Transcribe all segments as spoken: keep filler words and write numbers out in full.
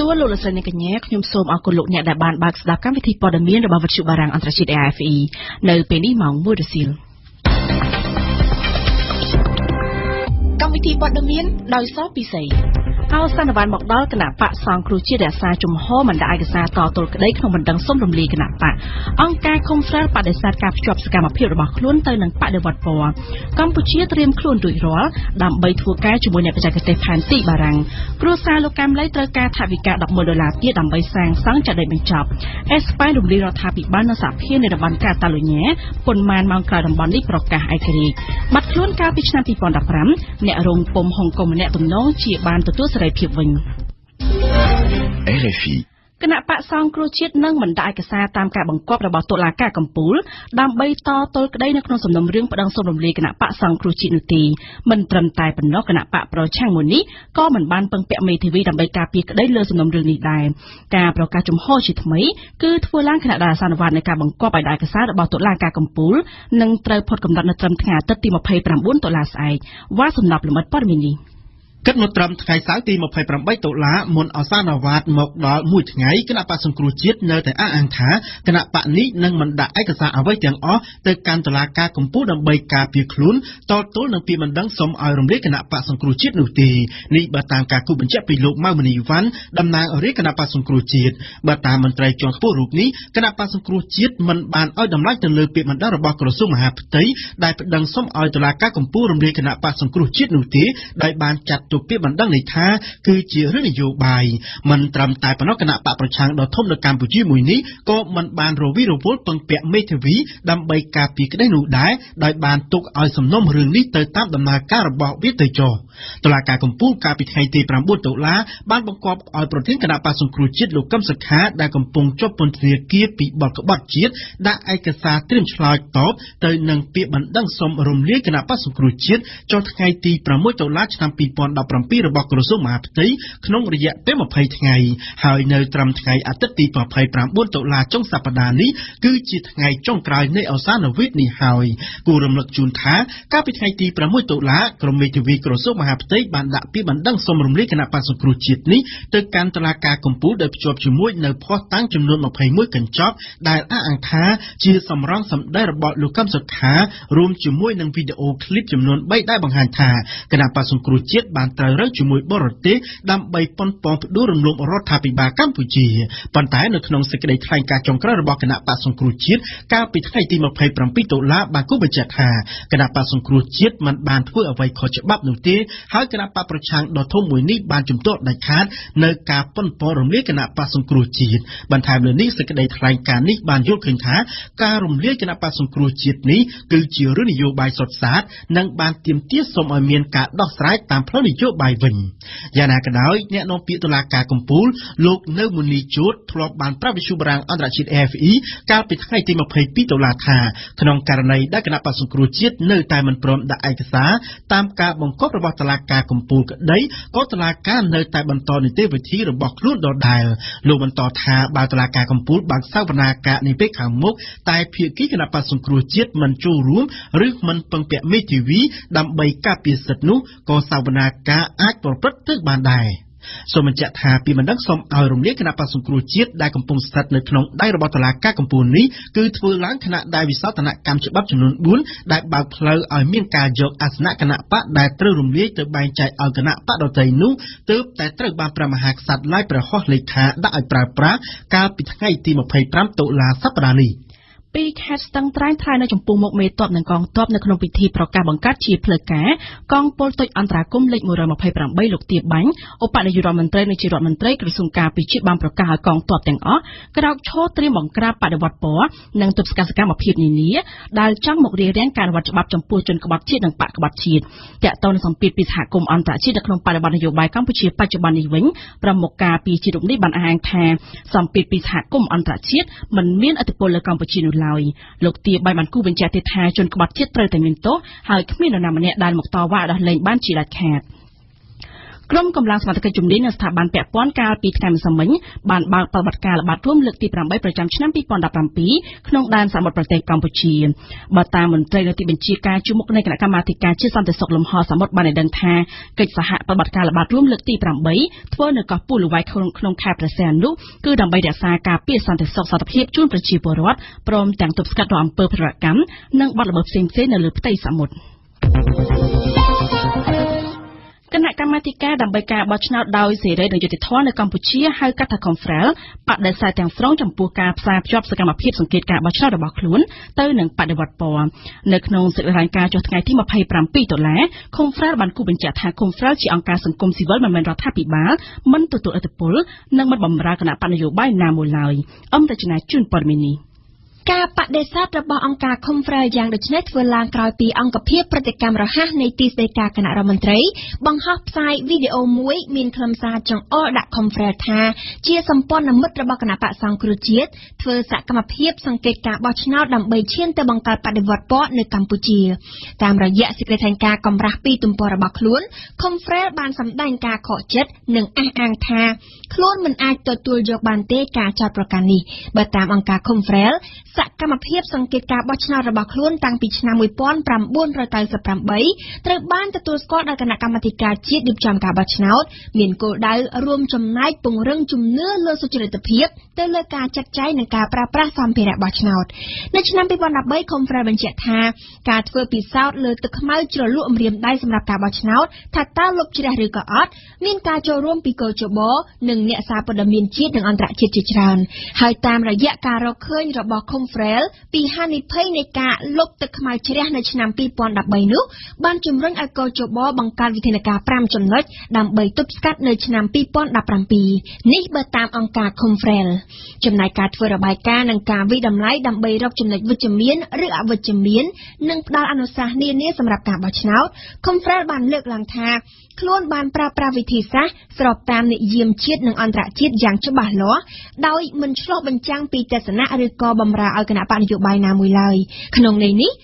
សួរលោកលសនិកញ្ញាខ្ញុំសូមអរគុណលោកអ្នកដែលបានបើកស្ដាប់កម្មវិធីព័ត៌មានរបស់វិទ្យុបារាំងអន្តរជាតិ ហោស្ថានបានមកដល់គណៈបកសង្គ្រោះជាតិអាសាជំហរមិនដាក់ឯកសារតតល់ក្តីក្នុងបណ្ដឹងសុំរំលាយគណៈបកអង្គការឃុំស្រាលបដិសេធការភ្ជាប់សកម្មភាពរបស់ខ្លួនទៅនឹងបដិវត្តពណ៌កម្ពុជាត្រៀមខ្លួនរួចរាល់ដើម្បីធ្វើការជាមួយអ្នកបេចកទេសផែនទីបារាំងគ្រួសារលោកកែមលីត្រូវការថវិកា ដប់មួយដុល្លារទៀតដើម្បីសាងសង់ចរិតបញ្ចប់ L F I គណៈបកសង្គ្រោះជាតិនឹងមិនដាក់ឯកសារតាមការបង្គាប់របស់តុលាការកំពូលដើម្បីតតល់ក្តីនៅក្នុងសំណុំរឿងប្តឹងសុំរំលាយគណៈបកសង្គ្រោះជាតិនោះទេមិនត្រឹមតែប៉ុណ្ណោះគណៈបកប្រឆាំងមួយនេះក៏មិនបានពឹងពាក់មេធាវីដើម្បីការពារក្តីលើសំណុំរឿងនេះដែរការប្រកាសជំហរជាថ្មីគឺធ្វើឡើងខណៈដែលអាសានុវត្តនៅការបង្គាប់ឲ្យដាក់ឯកសាររបស់តុលាការកំពូលនឹងត្រូវផុតកំណត់នៅត្រឹមថ្ងៃ សៅរ៍ទី ម្ភៃប្រាំបី តុល្លារមុនអសានអាវ៉ាតមកដល់មួយថ្ងៃគណៈបកសង្គ្រោះជាតិនៅតែអះអាងថាគណៈបកនេះនឹងមិនដាក់ឯកសារអ្វីទាំងអស់ទៅកាន់តុលាការកំពូលដើម្បីការពារខ្លួនតទល់នឹងពាក្យបណ្ដឹងរបស់ក្រសួងមហាផ្ទៃដែលបណ្ដឹងសុំឲ្យតុលាការកំពូលរំលាយគណៈបកសង្គ្រោះជាតិនោះទេដោយបានចាត់ទុកពាក្យបណ្ដឹងនេះថាគឺជារឿងនយោបាយ មិនត្រឹមតែប៉ុណ្ណោះគណៈបកប្រឆាំងដ៏ធំនៅកម្ពុជាមួយនេះក៏មិនបានរវីរវល់ពឹងពាក់មេធាវីដើម្បីការពារក្តីនោះដែរដោយបានទុកឲ្យសំណុំរឿងនេះទៅតាមដំណើរការរបស់វាទៅចុះ តុលាការកំពូលកាលពីថ្ងៃទី ប្រាំបួន តុល្លារបានបង្គាប់ឲ្យប្រធានគណៈបក្សសង្គ្រោះជាតិលោកកឹមសុខាដែលកំពុងជាប់ពន្ធនាគារពីបទក្បត់ជាតិដាក់ឯកសារត្រៀមឆ្លើយតបទៅនឹងពាក្យបណ្ដឹងសុំរំលាយគណៈបក្សសង្គ្រោះជាតិចុះថ្ងៃទី ប្រាំមួយ តុល្លារឆ្នាំ ពីរពាន់ដប់ប្រាំពីរ របស់ក្រសួងមហាផ្ទៃ ក្នុងរយៈពេល ម្ភៃថ្ងៃ ហើយនៅត្រឹមថ្ងៃអាទិត្យទី ម្ភៃប្រាំបួន តុល្លារចុងសប្តាហ៍នេះ គឺជាថ្ងៃចុងក្រោយនៃអវសានវិធនេះហើយ គួររំលឹកជូនថាកាលពីថ្ងៃទី ប្រាំមួយ តុល្លារ ក្រុម មេធាវី ក្រសួងមហាផ្ទៃបានដាក់ពាក្យបណ្ដឹងសុំរំលាយគណៈបក្សសង្គ្រោះជាតិនេះទៅកាន់តុលាការកំពូលដោយភ្ជាប់ជាមួយនៅភស្តុតាងចំនួន ម្ភៃមួយ កញ្ចប់ដែលអះអាងថាជាសម្រងសម្ដីរបស់លោកកឹមសុខារួមជាមួយនឹងវីដេអូឃ្លីបចំនួន បី ដែលបង្ហាញថាគណៈបក្សសង្គ្រោះជាតិបានត្រូវរើជាមួយបរទេសដើម្បីប៉ុនប៉ងផ្ដួលរំលំរដ្ឋាភិបាលកម្ពុជាប៉ុន្តែនៅក្នុងសេចក្តីថ្លែងការណ៍ចុងក្រោយរបស់គណៈបក្សសង្គ្រោះជាតិកាលពីថ្ងៃទី ម្ភៃប្រាំពីរ តុល្លារការកំពូលក្តីក៏តុល្លារការនៅតែបន្តនីតិវិធីរបស់ខ្លួនដដែលលោកបន្តថាបើតុល្លាការកំពូលបានសាវនាការនេះពេលខាងមុខតែភាគីគណៈបក្សសង្គ្រោះជាតិមិនចូលរួមឬមិនពឹងពាក់មេធាវីដើម្បីការពារសិទ្ធិនោះក៏សាវនាការអាចប្រព្រឹត្តទៅបានដែរ សូមបញ្ជាក់ថាពីបណ្ដឹងសូមឲ្យរំលាយគណៈបក្សសង្គ្រោះជាតិដែលកំពុងស្ថិតនៅក្នុងដៃរបស់តុលាការកំពូលនេះគឺធ្វើឡើងខណៈដែលវិសាស្ត្រនកម្មច្បាប់ចំនួន បួនដែលបើកផ្លូវឲ្យមានការយកអាសនៈគណៈបកដែលត្រូវរំលាយទៅបែងចែកឲ្យគណៈបកដទៃនោះទើបតែត្រូវបានប្រមាហាកស័តឡើយប្រហោះលេខថាដាក់ឲ្យប្រើប្រាស់កាលពីថ្ងៃទី ម្ភៃប្រាំ តុលាសប្តាហ៍នេះ កម្ពុជានៅឡើយលោកទាបបានគូបញ្ជាក់ថាជនក្បត់ជាតិត្រូវតែមានទោសហើយគ្មាននរណាម្នាក់ដែលមកតវ៉ាដោះលែងបានជាដាច់ខាត Krom Kamlang Smatak Jumlin as Taban Pepon Kal Pit Time Summon, Ban Bal Palbatkal, Batum Lukti Prambai Prajamchan Piponda Pampi, Knong Dan Samar Protect Kampuchi. But time and trailer Tibin Chika, Chumukanak Kamatika, Chis on the Soklum House, Samot Banadanta, Kitsahat Palbatkal, Batum Lukti Prambai, Twernuka Pulu, White Knong Caprasandu, Good on by the Saka, Pierce on the Socks of Hip June Prachiporot, Prom Tank of Scatom Purprakam, Nung Bottom of Saint Saint Lupta Samut. Kamatika, Dambaka, Botchna, Dow, Zero, the Jutiton, Campuchia, High Kata Confrel, Pat the Sat and Front and Puka, Sap, Jobs, the Gamapips and Kit Cat, Botchna, the Bacloon, Turn and Padawat Poa, Naknons, the Ranka, Jotim of Paper and Pitola, Confrel, Van Kubinchat, Confrel, Chiankas and Comsival, Mamendra Happy Bar, Montutu at the Pull, Namat Bamrakana Panayo by Namulai, Om the China June Pormini. But they sat about Anka Comfra Yang the Chnet will land crappy Anka Pier Protect Camera Hanitis de Kakana Romantre, Bang Hop Side Video Mui Min Clum Sajong or that Comfra Ta, Cheers and Pon and Mutrabakana Pat Sang Cruciate, Twill Sakam up Hips and Kit Cat watching out and by Chinta Banka Pat the Vodport in Campuchia. Tamra yet secret and Kakom Rapi Tumpora Baklun, Comfra Ban some Danka Cotchet, Nung Ang Ta, Clone Man Act or Tool Jog Bante Kacha Prokani, but Tam Anka Comfra. សកម្មភាពសង្កេតការណ៍បោះឆ្នោតរបស់ខ្លួនតាំងពីឆ្នាំ Frel, Pihani Painica, Lop the Khmer Chinampi Ponda Bainu, Banchum Run a Kocho Bob and Calvitinaka Pramchum Lot, Dam by Tupscat Nachinampi Ponda Prampi, Nick Batam Anka Comfrel. Chumnaikat for a baikan and Kavidam Light, Dam by Rochum like Vichamian, Ria Vichamian, Nunkdal Anosahni near some Rakabachnout, Comfrel Ban Luk Lanta, Clone Ban Pra Pravitisa, Srop Tam Yim Chit and Andra Chit Yang Chubahlo, Dowi Munchlob and Chang Petersana Rico Bamra. เอาគណៈបនយោបាយណាមួយឡើយក្នុងនេះ វិទ្យ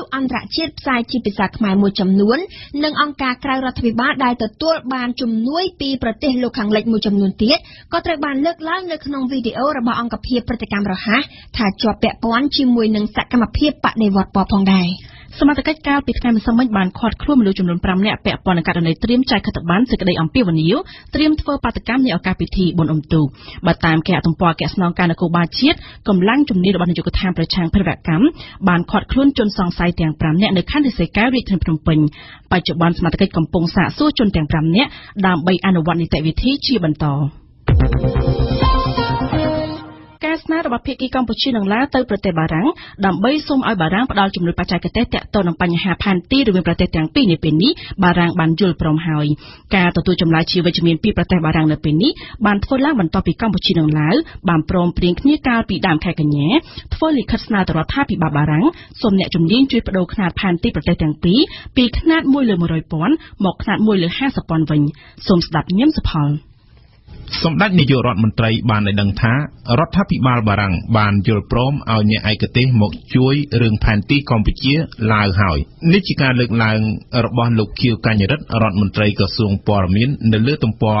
ុអន្តរជាតិផ្សាយជាភាសាខ្មែរមួយចំនួននិងអង្គការក្រៅរដ្ឋាភិបាលដែលទទួលបានជំនួយពីប្រទេសលោកខាងលិចមួយចំនួនទៀតក៏ត្រូវបានលើកឡើងនៅក្នុងវីដេអូរបស់អង្គភាពប្រតិកម្មរហ័សថាជាប់ពាក់ព័ន្ធជាមួយនឹងសកម្មភាពបដិវត្តពណ៌ផងដែរ សមាជិកកាលពីថ្ងៃម្សិលមិញបានខាត់ខ្លួនមនុស្សចំនួន ការស្នើរបស់ភាគីកម្ពុជានឹងឡើងទៅប្រទេសបារាំងដើម្បីសូមឲ្យបារាំងផ្តល់ជំនួយបច្ចេកទេសទាក់ទងនឹងបញ្ហាផានទីរវាងប្រទេសទាំងពីរនេះ សម្ដេចនាយករដ្ឋមន្ត្រីបានដឹងថារដ្ឋាភិបាលបារាំងបានយល់ព្រមឲ្យអ្នកឯកទេសមកជួយរឿងផែនទីកម្ពុជាឡើងហើយនេះជាការលើកឡើងរបស់លោកខៀវកញ្ញរិទ្ធរដ្ឋមន្ត្រីក្រសួងព័ត៌មាននៅលើទំព័រ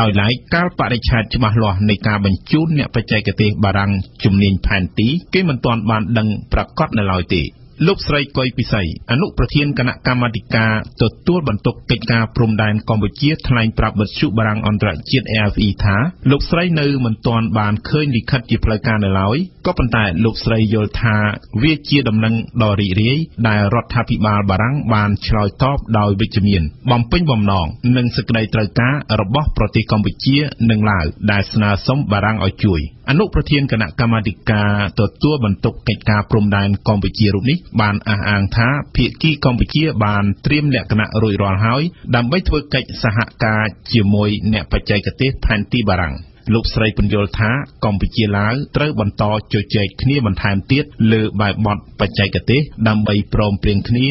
ដោយឡែក កាលបរិច្ឆេទច្បាស់លាស់នៃការបញ្ជូនអ្នកបច្ចេកទេសបារាំងជំនាញផែនទីគេមិនទាន់បានដឹងប្រកបនៅឡើយទេ លោកស្រីកុយពិសីអនុប្រធានគណៈកម្មាធិការទទួលបន្ទុកកិច្ចការព្រំដែនកម្ពុជាថ្លែងប្រាប់វិទ្យុបារាំងអន្តរជាតិ អេ អេ អ៊ី ថាលោកស្រីនៅមិនទាន់បានឃើញលិខិតជាផ្លូវការនៅឡើយក៏ប៉ុន្តែលោកស្រីយល់ថាវាជាដំណឹងដ៏រីករាយដែលរដ្ឋាភិបាលបារាំងបានឆ្លើយតបដោយវិជ្ជមានបំពេញបំណងនិងសេចក្តីត្រូវការរបស់ប្រទេសកម្ពុជានឹងឡើយដែលស្នើសុំបារាំងឲ្យជួយ Anupratian Kana Kamadika Totua Bantok Keka Promdan Kombuchi Rumi, Ban Ahangta, Piki Kombuchi, Ban Trim Lakana Roy Rolhoi, Dambitwa Kate Sahaka, Jimoi Nepachakate, Panti Barang. លោកស្រីពន្យល់ថាកម្ពុជាឡើងត្រូវបន្តជជែកគ្នាបន្ថែមទៀតលើបែបបទបច្ចេកទេសដើម្បីព្រមព្រៀងគ្នាឲ្យ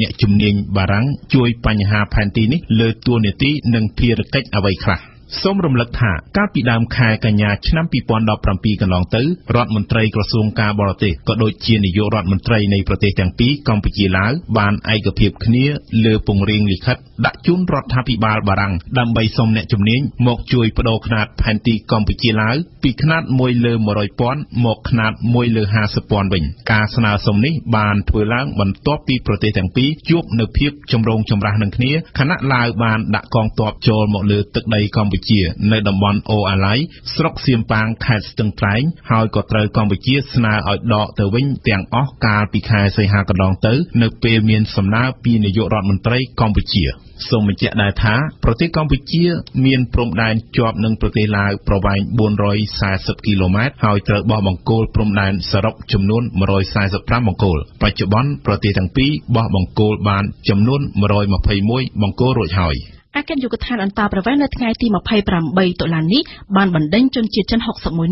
អ្នកជំនាញបារាំងជួយបញ្ហាផែនទីនេះលើតួនាទីនិងភារកិច្ចអ្វីខ្លះ សមរំលឹកថាកាលពីដើមខែកញ្ញាឆ្នាំ នៅតំបន់អូអាឡៃស្រុកសៀមប៉ាងខេត្តស្ទឹងត្រែងហើយក៏ត្រូវកម្ពុជាស្នើឲ្យដកទៅវិញទាំងអស់កាលពីខែសីហាកន្លងទៅនៅពេលមានសំណើពីនាយករដ្ឋមន្ត្រីកម្ពុជា សូមបញ្ជាក់ដែរថាប្រទេសកម្ពុជាមានព្រំដែនជាប់នឹងប្រទេសឡាវប្រវែង four hundred forty គីឡូម៉ែត្រ ហើយត្រូវបោះបង្គោលព្រំដែនសរុបចំនួន one hundred forty-five បង្គោល បច្ចុប្បន្នប្រទេសទាំងពីរបោះបង្គោលបានចំនួន one hundred twenty-one បង្គោលរួចហើយ អាកាសយុគឋានអន្តរប្រវេសន៍នៅថ្ងៃទី twenty-eight តុលានេះបានបណ្ដេញជនជាតិចិន គម្រាម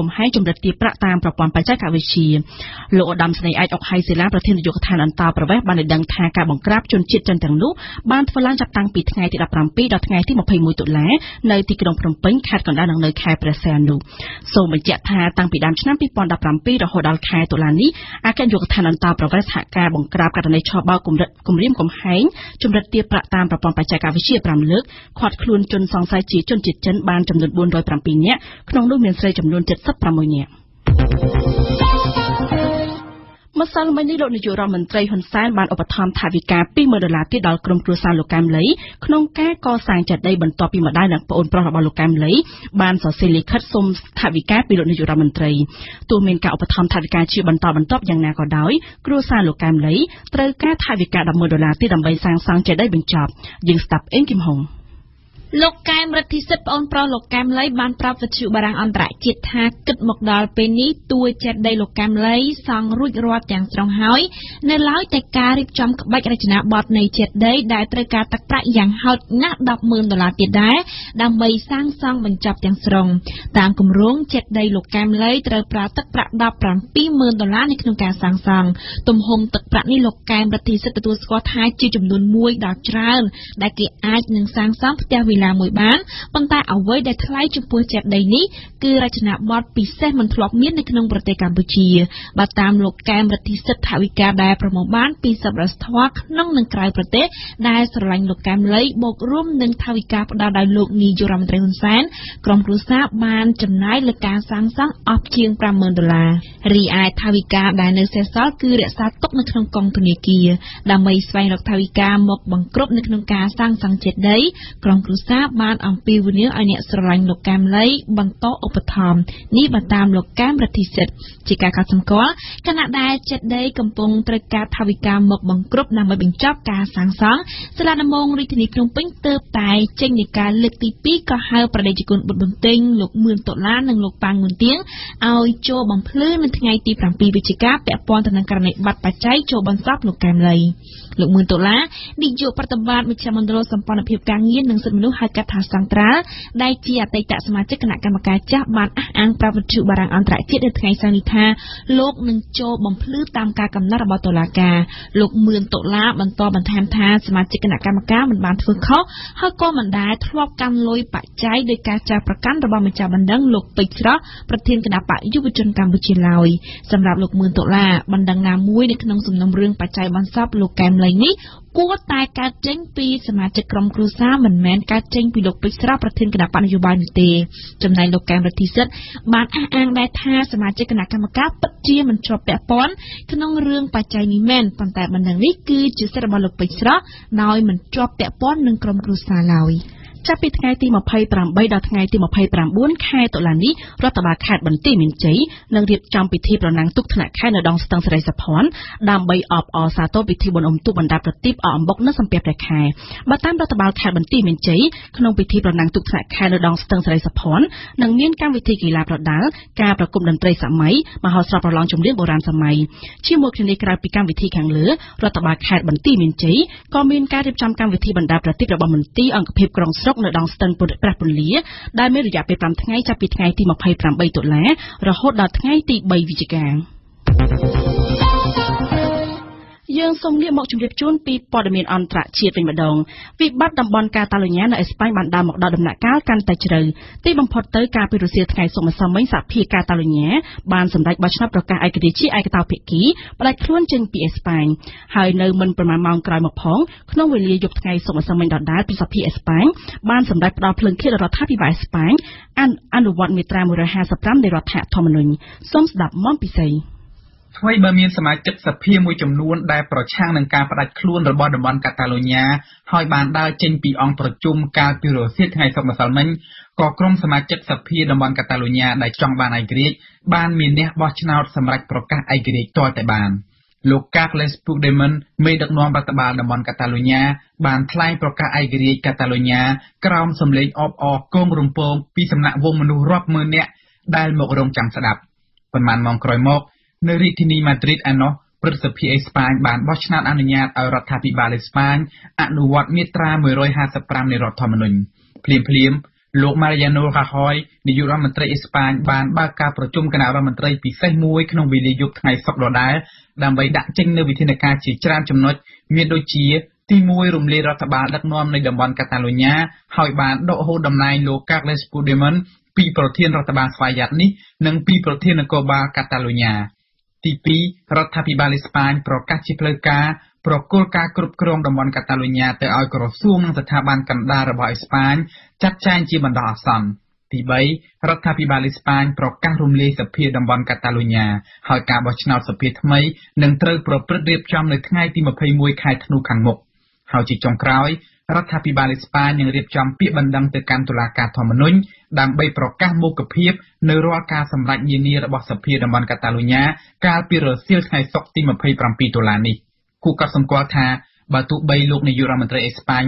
កំហែងជំរិតទាបប្រាក់តាមប្រព័ន្ធបច្ចេកវិទ្យា five លើកខាត់ខ្លួនជនសង្ស័យជាជនជាតិចិនបានចំនួន four hundred seven នាក់ ក្នុងនោះមានស្រីចំនួន seventy-six នាក់ ម្សិលមិញនេះលោកនាយករដ្ឋមន្ត្រីហ៊ុនសែនបានឧបត្ថម្ភថវិកា twenty thousand ដុល្លារ ទៀត ដល់ ក្រុម គ្រួសារ លោកកែមលី ក្នុង ការ កសាង ចេតិយ បន្ទាប់ ពី ម្ដាយ និង ប្អូន ប្រុស របស់ លោកកែមលី បាន សរសេរ លិខិត សុំ ថវិកា ពី លោក នាយក រដ្ឋមន្ត្រី ទោះ មាន ការ ឧបត្ថម្ភ ថវិកា ជា បន្ត បន្ទាប់ យ៉ាង ណា ក៏ ដោយ គ្រួសារ លោកកែមលី ត្រូវ ការ ថវិកា eleven ដុល្លារ ទៀត ដើម្បី សាងសង់ ចេតិយ បញ្ចប់ យើង ស្ដាប់ អេង គឹមហុង លោកកែមរិទ្ធីសិទ្ធិបងប្រុសលោកកែមលីបានប្រាប់វិទ្យុបារាំងអន្តរជាតិថាគិតមកដល់ពេលនេះតួចេតិយលោកកែមលីសង់រួចរាល់ទាំងស្រុងហើយនៅឡើយតែការរៀបចំក្បាច់រចនាប័ទ្មនៃចេតិយនេះដែលត្រូវការទឹកប្រាក់យ៉ាងហោចណាស់ ten millionដុល្លារទៀតដែរដើម្បីសាងសង់បញ្ចប់ទាំងស្រុងតាមគម្រោងចេតិយលោកកែមរិទ្ធីសិទ្ធិទទួលស្គាល់ថាជាចំនួនមួយដល់ច្រើនដែលគេអាចនឹងសាងសង់ផ្ទះ វិឡាមួយបានប៉ុន្តែអ្វីដែលថ្លៃចំពោះចេតិយនេះគឺរចនាប័ទ្មពិសេសមិនធ្លាប់មាននៅក្នុងប្រទេសកម្ពុជាបើតាមលោកកែមរិទ្ធីសិទ្ធិថវិកាដែលប្រមូលបានពី ten percent របស់កម្មលីបន្តឧបត្ថម្ភនេះបានតាមលោកកែមរិទ្ធីសិទ្ធិជាការកត់សម្គាល់គណៈដែលចេតិយកំពុងត្រូវការថវិកាមកបង្ក្រប់ដើម្បីបញ្ចប់ការសាងសង្ឃសាលាដំបងរាជធានីភ្នំពេញទើបតែចេញនីការលើកទី two ហៅ ថាសាងត្រាល់ដែលជាអតីតសមាជិកគណៈកម្មការចាស់បានអះអាងប្រាប់វិទ្យុបារាំងអន្តរជាតិនៅថ្ងៃសៅរ៍នេះថាលោកនឹងចូលបំភ្លឺតាមការកំណត់របស់តុលាការលោក គួរតែកើតចេញពីសមាជិកក្រុមគ្រួសារមិនមែនកើតចេញពីលោកពេជ្រស្រស់ប្រធានគណៈបកនយោបាយនោះទេចំណែកលោកកែមរិទ្ធីសិទ្ធិបានអះអាងដែរថាសមាជិកគណៈកម្មការពិតជាមិនជាប់ពាក់ព័ន្ធក្នុងរឿងបច្ច័យនេះមែនប៉ុន្តែបណ្ដឹងនេះគឺជាសិទ្ធិរបស់លោកពេជ្រស្រស់ដោយមិនជាប់ពាក់ព័ន្ធនឹងក្រុមគ្រួសារឡើយ។ កម្មវិធីខាងលើរដ្ឋបាលខេត្តបន្ទាយមានជ័យក៏មានការរៀបចំកម្មវិធីបណ្ដាប្រតិបត្តិរបស់មន្ទីរអង្គភាពក្រុងស្រុកនៅដល់ស្ទឹងសេរីសផាន់ដើម្បីរយៈពេល យើងសូមលាមកជំរាបជូនពីព័ត៌មានអន្តរជាតិវិញម្ដងវិបត្តិតំបន់កាតាឡូញ៉ានៅអេស្ប៉ាញបានដើរមកដល់ដំណាក់កាលកាន់តែជ្រៅទីបំផុតទៅកាលពីរុស្ស៊ីថ្ងៃសុកម្សិលមិញសហភាពកាតាឡូញ៉ាបានសម្ដេចបោះឆ្នោតប្រកាសឯករាជ្យជាឯកតោភាគីបដិខ្លួនចេញពីអេស្ប៉ាញបានសម្ដេចផ្ដល់ភ្លើងធាតុរដ្ឋាភិបាលអេស្ប៉ាញអានអនុវត្តមេត្រា មួយរយហាសប្រាំ ហើយបានដើរចេញពីអង្គប្រជុំកាលពីរសៀលថ្ងៃសុក្រម្សិលមិញក៏ក្រុមសមាជិកសភាតំបន់កាតាឡូញ៉ាដែលចង់បានឯករាជ្យបានមានអ្នកបោះឆ្នោតសម្រេចប្រកាសឯករាជ្យទាល់តែបាន លោកកាផ្លេសពុកដេមិនមេដឹកនាំរដ្ឋបាលតំបន់កាតាឡូញ៉ាបានថ្លែងប្រកាសឯករាជ្យកាតាឡូញ៉ាក្រោមសម្លេងអបអរគងរំពងពីសំណាក់វងមនុស្សរាប់ម៉ឺននាក់ដែលមករងចាំស្ដាប់ប៉ុន្មានម៉ោងក្រោយមក នៅរាជធានីម៉ាឌ្រីតឯណោះព្រឹទ្ធសភាអេស្ប៉ាញបានបោះឆ្នោតអនុញ្ញាតឲ្យរដ្ឋាភិបាលអេស្ប៉ាញអនុវត្តមាត្រា មួយរយហាសប្រាំ នៃរដ្ឋធម្មនុញ្ញភ្លាមភ្លាមលោក ទីពីរដ្ឋាភិបាលអេស្ប៉ាញប្រកាសជាផ្លូវការប្រគល់ការគ្រប់គ្រងតំបន់កាតាឡូញ៉ាទៅឲ្យក្រសួងនិងស្ថាប័ន ដើម្បីប្រកាសមុខភាពនៅរាល់ការសម្រេចនានារបស់សភាតំបន់កាតាឡូញ៉ា ព្រឹទ្ធសភាអេស្ប៉ាញមិនបានអនុញ្ញាតឲ្យរដ្ឋាភិបាលអេស្ប៉ាញ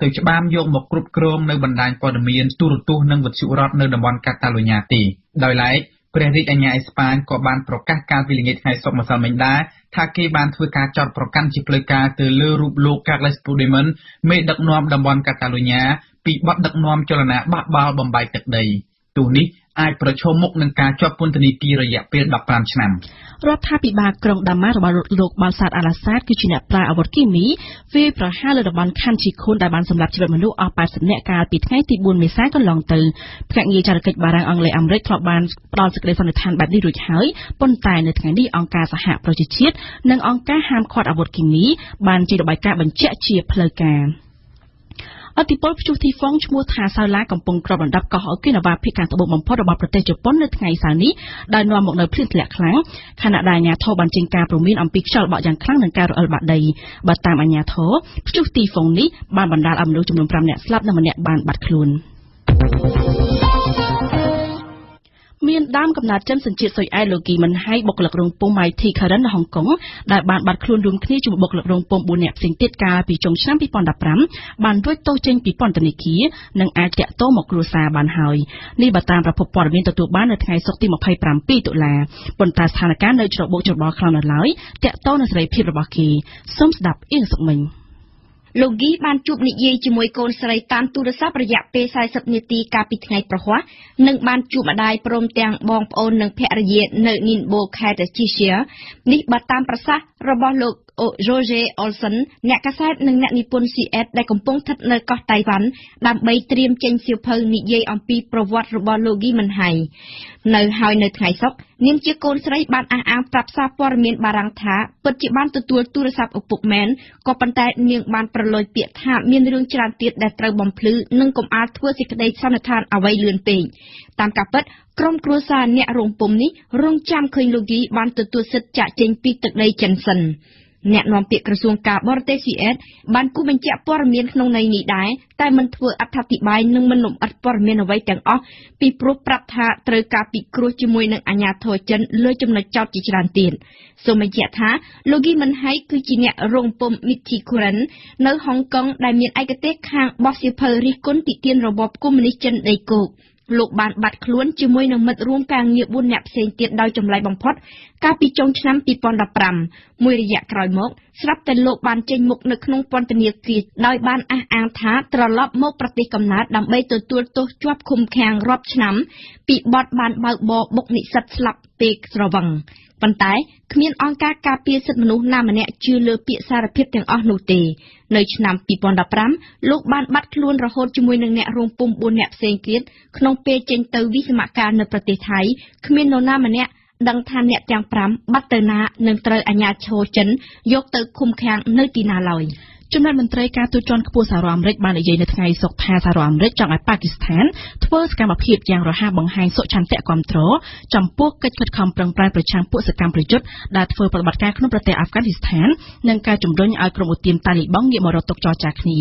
ទៅច្បាមយកមកគ្រប់គ្រងនៅបណ្ដាញព័ត៌មានទូរទស្សន៍និងវិទ្យុរដ្ឋនៅតំបន់កាតាឡូញ៉ាទេ អាចប្រឈមមុខនឹងការជាប់ពន្ធនាគាររយៈពេល ដប់ប្រាំ ឆ្នាំ រដ្ឋាភិបាលក្រុងដាម៉ារបស់លោកបាល់សាតអាឡាសាត គឺជាអ្នកប្រើអាវុធគីមី វាយប្រហារលើតំបន់ខាន់ជីខូនដែលបានសម្លាប់ជីវិតមនុស្ស អស់ ប៉ែតសិប នាក់ កាលពី ថ្ងៃ ទី បួន មេសាកន្លងទៅ ភ្នាក់ងារចារកិច្ចបារាំងអង់គ្លេសអាមេរិក ធ្លាប់ បាន ផ្ដល់ សេចក្តី សន្និដ្ឋាន បែប នេះ រួច ហើយ ប៉ុន្តែ នៅ ថ្ងៃ នេះ អង្គការ សហប្រជាជាតិ និង អង្គការ ហាមឃាត់ អាវុធគីមី បាន ចេញ របាយការណ៍ បញ្ជាក់ ជា ផ្លូវការ អតិពលព្យុះទីហ្វុងឈ្មោះថាសាវឡាកំពុងគ្របដណ្ដប់កោះអ៊ុយណាវ៉ាភាគខាងត្បូងបំផុតរបស់ប្រទេសជប៉ុននៅថ្ងៃសៅរ៍នេះ មានដើមកំណត់ជនសញ្ជាតិស៊ុយអែតលោកគីមិនហៃបុគ្គលិករោងពុំម៉ៃធីខារិន លោកគីបានជួបនិយាយជាមួយកូនស្រីតាមទូរស័ព្ទរយៈពេល សាយសិបនាទី កាលពីថ្ងៃប្រហ័ស និងបានជួបម្ដាយព្រមទាំងបងប្អូននិងភរិយានៅ Ningbo ខេត្ត Cheshire នេះបើតាមប្រសាសន៍របស់លោក Roger Olson, Nakasat Nanipun C at the Component Nakot Taiwan, that by Trim Change Silpo Niye on P. Provot Robolo Giman High. No high no Taisok, Nimchikon Sray Ban and Tapsa for Min Barangta, but you want to tour tourists up a bookman, Copantai Ningman Perloid Piet, Minrun Chantit, that Trabon Plu, Nunkum Art, was a great Sanatan away Lun Pay. Tankapet, Crom Cruza near Rom Pomni, Rom Cham Queen Logi, wanted to sit chatting Peter Lay Jensen. Net non pick Krasunka, Bortesi Ed, Banku and Japor Min no Nini die, Diamond were attacked by Numanum at Pormin away and off, Pipro Prata, Trocapi, Crochimuin, Anyato, Jen, Lojum, the Chauchi Rantin. So Majeta, Logiman High, Kuchinia, Rompom, Miti Kuran, No Hong Kong, Diamond Agatek, Hang, Bossy Perry, Contitin, Robob, Communication, they go. Look ban bat clun chimoin and mud room can you would nap saying tit down like on pot, capi chong champ on the pram, Muriak Crymok, slap the look ban chain mok no knung pontier treat, now ban ah and ta, trolop more practicum nut, and bay to tour to chop cum can rob cham, peep bot ban bug bo, mokni sat slap pig trovang. Pantai, Khmer Onka Kapir Sitmanu Namanet, Juler Pizza Pitting on Nute, Nochnam Pipon Pram, Look Ban Batluan Rahot Jumin Net Room Pum Bonap Saint Kid, Knopé Gento Vismaka no Protetai, Khmer no Namanet, Dangtan Net Yang Pram, Batana, Nuntra Anya Chochen, Yokta Kumkang, Nutina Loy. ចំណុចមន្ត្រីការទូតជាន់ខ្ពស់សហរដ្ឋអាមេរិកបាននិយាយនៅថ្ងៃសុក្រថាសហរដ្ឋអាមេរិកចង់ឲ្យប៉ាគីស្ថានធ្វើសកម្មភាពយ៉ាងរហ័សបង្ហាញសុខចន្ទៈគាំទ្រចំពោះកិច្ចខិតខំប្រឹងប្រែងប្រឆាំងពួកសកម្មប្រយុទ្ធដែលធ្វើប្រតិបត្តិការក្នុងប្រទេសអាហ្វហ្គានីស្ថាននិងការជំរុញឲ្យក្រុមហ៊ុនទៀមតាលីបង់ងាកមករត់ទុកចោលចាគ្នា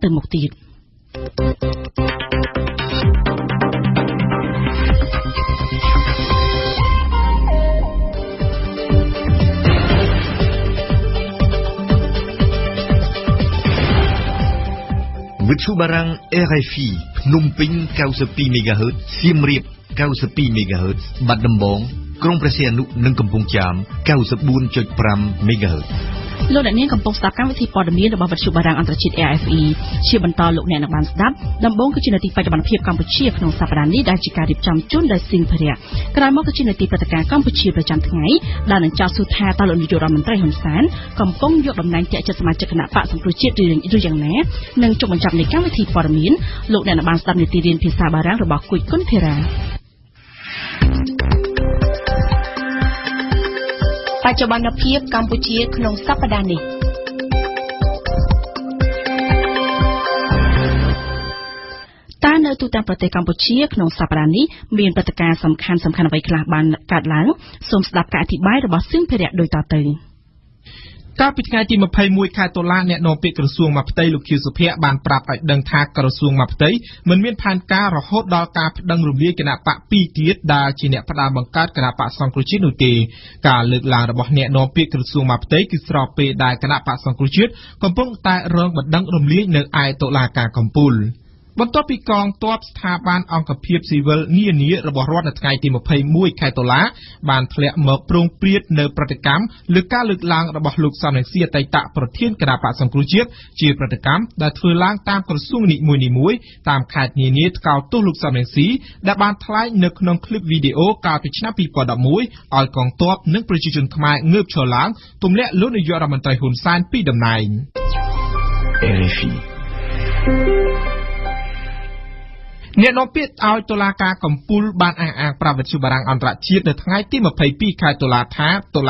លោក Vichubarang R F I, Phnom Penh ninety-two megahertz, Siem Reap ninety-two megahertz, Bat Dombong, Krong Prasai Anuនិង Kampong Cham ninety-four point five megahertz. លោកអ្នកនាងកំពុងស្ដាប់កម្មវិធីព័ត៌មានរបស់វិទ្យុបារាំងអន្តរជាតិ បច្ចុប្បន្នភាពកម្ពុជាក្នុងសប្តាហ៍នេះ តានៅទូទាំងប្រទេសកម្ពុជាក្នុងសប្តាហ៍នេះមានព្រឹត្តិការណ៍សំខាន់ៗអ្វីខ្លះបានកើតឡើងសូមស្ដាប់ការអធិប្បាយរបស់សឹងភិរិយដូចតទៅ កាលពីថ្ងៃទី បន្ទាប់ពីកងទ័ពស្ថាប័នអង្គភាពស៊ីវិលនានារបស់រដ្ឋាភិបាលកម្ពុជាជាប្រតិកម្មលើការលើកឡើងរបស់លោកសំរងសីអតីតប្រធានគណៈបក្សសង្គ្រោះជាតិជាប្រតិកម្មដែលធ្វើឡើងតាមក្រសួងនីមួយនីមួយតាមខេត្តនានាថ្កោលទោសលោកសំរងសីដែលបានថ្លែងនៅក្នុង អ្នកនំពាកឲ្យតុលាការកំពូលបានអះអាងប្រាប់វិទ្យុបារាំងអន្តរជាតិនៅថ្ងៃទី នៅថ្ងៃទី ត្រូវការដេរោមានការច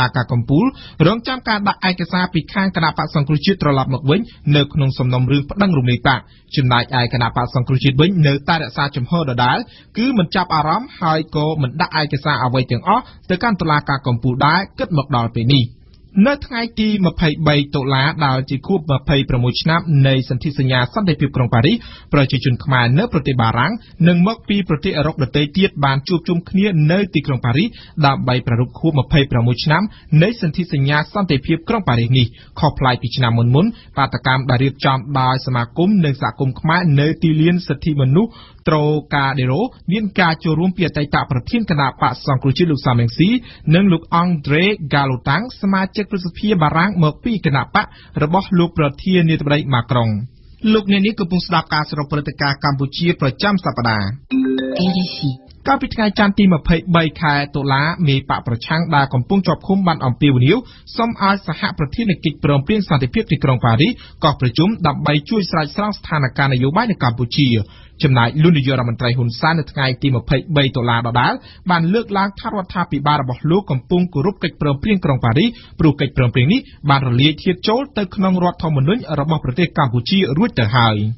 ូលរួមពីអតីតប្រធានគណៈបក្សសង្គ្រោះជាតិលោកសាមៀងស៊ីនិងលោកអង់ដ្រេ ហ្គាឡូតាំងសមាជិកព្រឹទ្ធសភាបារាំងមកពីគណៈបក្សរបស់លោកប្រធាននាយកប្រដ័យម៉ាក្រុងលោកអ្នកនេះកំពុងស្ដាប់ការសរុបព្រឹត្តិការណ៍កម្ពុជាប្រចាំសប្តាហ៍ R F I. Các vị ngài chăn tìm ở phẩy bay khai tổ lá mì bạ bờ trăng đà còn buông chọc khung bàn ẩm piu níu, xong ai sẽ hạ bờ thiên kịch bờ biển sản thị phiết thì còn phải đi, còn phải chúng đập bay chui sải sang thàn ở cana yếu bãi ở Campuchia. Chấm lại luôn được giờ làm trai hồn san ở ngày tìm ở phẩy bay tổ lá đó đá, bàn lược lang tháp vật tháp bị ba bọc lúa còn buông của rúp kịch bờ biển còn phải đi, bù kịch bờ biển ní bàn lìa thiệt chốt từ khung rọt thòng mình ở bờ biển Campuchia ruột trở hài.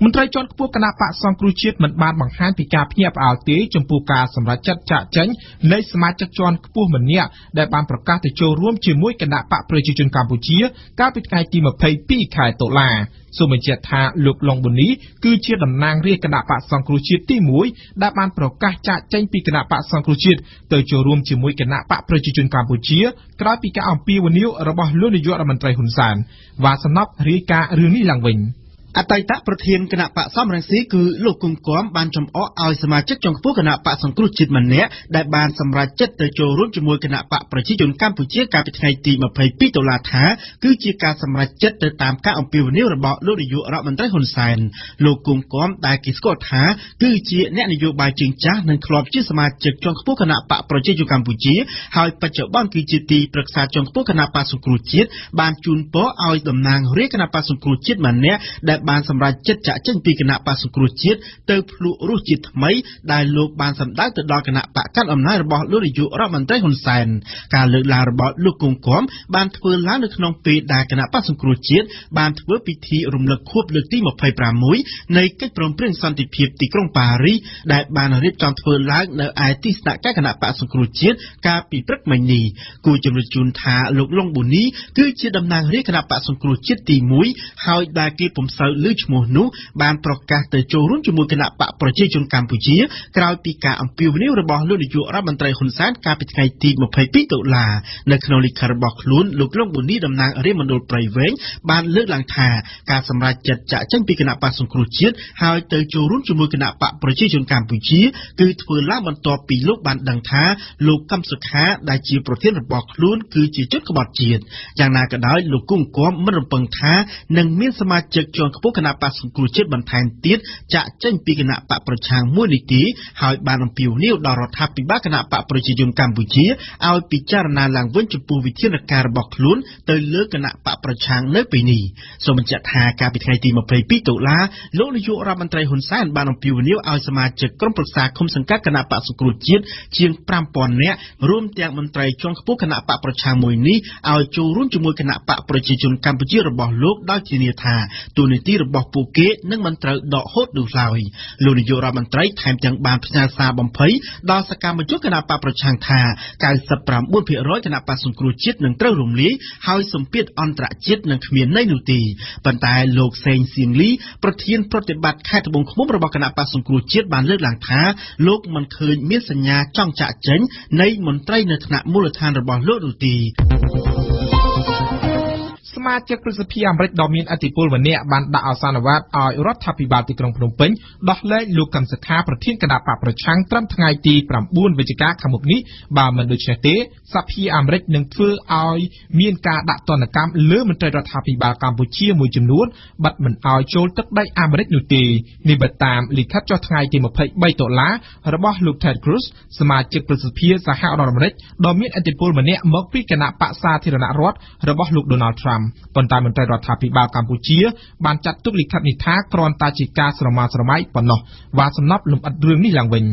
Mình thấy chọn của các nạp bạc xong cửu chiết mình bàn bằng hai tỷ cà phê ảo tế trong phù cà sầm lá chất chạ chén lấy smart chất chọn của mình nè để bàn bạc các thị trường rôm chỉ mỗi các nạp bạc về thị trường Campuchia các vị ngài tìm ở thầy pi khai tổ là số mình chẹt hạ lục lòng bồn ní cửu chiết đầm nang riêng các nạp bạc xong cửu chiết ti mũi đã bàn bạc các chạ chén pi các nạp bạc xong cửu chiết tới trường rôm chỉ mỗi các nạp bạc về thị trường Campuchia các pi các ông pi và níu ở bờ luôn được gọi là mình trai hồn sản và sắm nắp riêng cả riêng ní làng bình. At tay tap protein can up at some ransiku, lookum quam, bantam or alsamachet, junk poken up at some crutchit mania, that ban some ratchet, the joe room to work up at precision Campuchia, capital team of play pito latha, Gucci cat some ratchet, the tamka on pioneer about loading you around and dragon sign. Lookum quam, dike scot ha, Gucci, net you by chincha, and club chismachet, junk poken up at precision Campuchia, how patch of banky chitty, proxa junk poken up at some crutchit, banchun po, out the man, reckon up at some crutchit mania, that ban some right jet chatting picking up as a crochet, the flu root may, dialogue ban some dark dark and up back on night about Luriu or on Dragon sign. Carlo Larbot lookum com, band will land a non paid dark and up as a crochet, band will be tea room the coop the team of paper moy, naked from Prince Santi Pip the Cron Parry, that ban a rip down to lag the I T stack and up as a crochet, capi break my knee. Good Jun Ta look long bunny, good chidam nang rick and up as a crochet the moy, how it back keep himself. Lưỡi mùa nụ ban procast từ châu rốn cho mùa cái nạp bạc proje trong Campuchia, cào pi cả ông piu nếu rồi bỏ luôn để dụ ra bàn tay hồn sáng cà pít ngày tì một phải pít tụ là nơi khâu lịch khờ bọc luôn lục lông bùn đi đầm nàng ở đây mà đột bảy vén ban lưỡi làng thà cà sầm ra chật chạ chân pi cái nạp bạc sông Cruciet hai từ châu rốn cho mùa cái nạp bạc proje trong Campuchia cứ vừa lá bàn to pi lúc bàn đằng thà lục cam sực há đại chi protein bọc luôn cứ chỉ chút có bọt chìt, chẳng nào cả đó lục cung có mất một phần thà nâng miếng sâm chật chọn Bố khả nạp bạc sông cửu chết bằng thành tiết Chạ chân bị khả nạp bạc bởi trang mua lịch tí Hỏi bàn ông biểu nếu đỏ rọt hạp Bị bác khả nạp bạc bởi dùng Campuchia Ao bị chả rà làng vốn chụp bù vị thiên lạc kà bọc luôn Tới lỡ khả nạp bạc bởi trang nơi bầy nì Rồi mình chạc hà kà bị khai tìm ở bầy bí tổ lá Lỗ lý dụ ra bàn trai hồn sáng Bàn ông biểu nếu ao xa mà chạc Công bạc xa không sẵn các khả nạp bạc sông cửu chết Chiêng pram bọn nẹ Rôm tẹc bàn trai chọn bố khả nạp bạc bởi trang mùi ní Ao chô rôn cho mùi khả nạp bạc bởi dùng Campuchia rồi bỏ lốt đó chỉ nìa thà Tù nì Hãy subscribe cho kênh Ghiền Mì Gõ Để không bỏ lỡ những video hấp dẫn สมาชิกกลุ่มพิมพ์ริดดอมินอติพูลวันนี้บรรดาอาสาสมัครออยรัฐทัพพิบาลติกรงพนมเปญ ดอกเลือดลูกกำศธาประเทศกระดาปะประชังตรัมทางไอตีปรำบุญเวจิกาขมุกนี้บามันโดยเฉพาะสมาชิกกลุ่มพิมพ์สหรัฐอเมริกาโจลตักได้อเมริกาหนุตีในบัดตามลิทัศน์เจ้าทางไอตีมาเผยใบตัวละระบอบลูกแทนครูสสมาชิกกลุ่มพิมพ์สหรัฐอเมริกาดอมินอติพูลวันนี้มักพิจารณาปะซาเทรณรัฐ ระบอบลูกโดนัลด์ทรัมป์ปนตายมันใจรัฐทัพพิบาลกัมพูชีบัญจัดตุกลิขนิทาครอนตาจิกาสรมาสรมัยปนนอว่าสำนับลุมอัดเรื่องนี้หลังเวง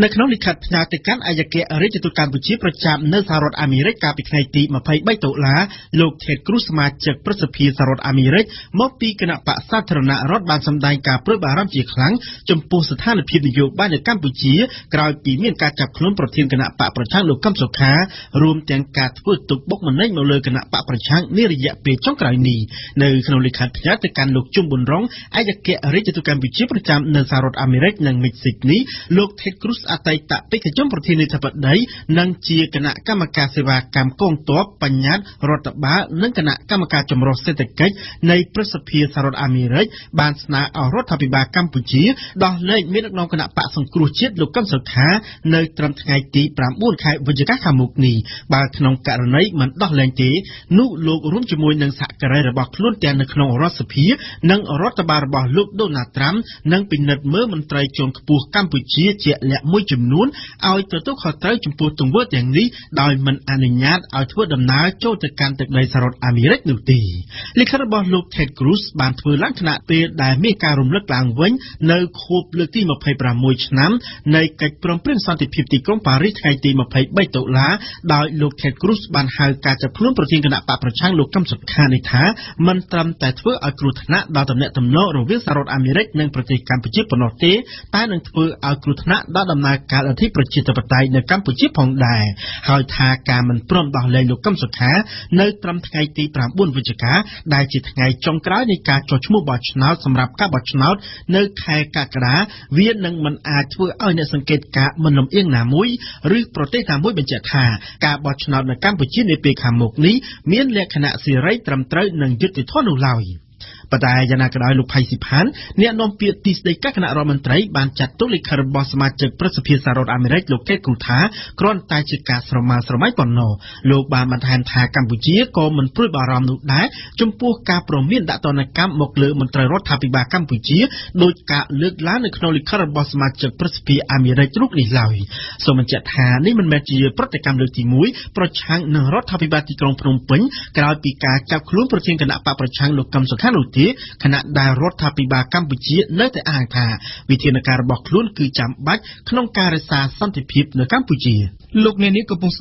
ในขณะนี้ขัดพนาติการอายเกะอริจตุการบุชีประจำเนื้อสารอเมริกาปิดไงตีมาไพ่ใบตัวลาระบอบลูกแทนครูสสมาชิกกลุ่มพิมพ์สหรัฐอเมริกาดอมินอติพูลวันนี้มักพิจารณาปะซาเทรณรัฐ บานสำได้การเพื่อบ่าร่ำจีคลังจมปูสถานพิบในโยบายในกัมพูชีกลายปีเมียนการจับคลุ้นประเทศขณะปะประชังหรือกัมสุขารวมแตงการทั่วตุกบกมันในมาเลยขณะปะประชังนี่ระยะเปียช่องกลายนี้ในขณะลิขัดพนาติการหลุกจุ่มบุญร้องอายเกะอริจตุการบุชีประจำเนื้อสารอเมริกาในเม็กซิกนี้โลกเทครูส នៅកម្ពុជានៅពេលខាងមុខនេះមានលក្ខណៈសេរីត្រឹមត្រូវនិងយុត្តិធម៌នោះឡើយ បតាយនាកដៅលោកផៃស៊ីផានអ្នកនាំពាក្យទីស្តីការគណៈរដ្ឋមន្ត្រីបានចាត់ទុកលេខរបស់សមាជិកប្រសិទ្ធិសាររដ្ឋអាមេរិកលោកកេតគ្រូថាគ្រាន់តែជាការស្រមើស្រមៃប៉ុណ្ណោះលោកបានបន្ថែមថាកម្ពុជាក៏មិនព្រួយបារម្ភនោះដែរចំពោះការប្រមានដាក់តនកម្មមកលើមន្ត្រីរដ្ឋាភិបាលកម្ពុជាដោយការលើកឡើងនៅក្នុងលិខិតរបស់សមាជិកប្រសិទ្ធិអាមេរិករូបនេះឡើយសូមបញ្ជាក់ថានេះមិនមែនជាប្រតិកម្មលើកទី មួយ ប្រឆាំងនឹងរដ្ឋាភិបាលទីក្រុងភ្នំពេញក្រោយពីការចាប់ខ្លួនប្រធានគណៈបកប្រឆាំងលោកកឹមសុខានោះទេ ខណៈដែលរដ្ឋាភិបាលកម្ពុជានៅតែអះអាងថាវិធានការរបស់ខ្លួនគឺជាចាំបាច់ក្នុងការរក្សាសន្តិភាពនៅកម្ពុជា លោកនាយករដ្ឋ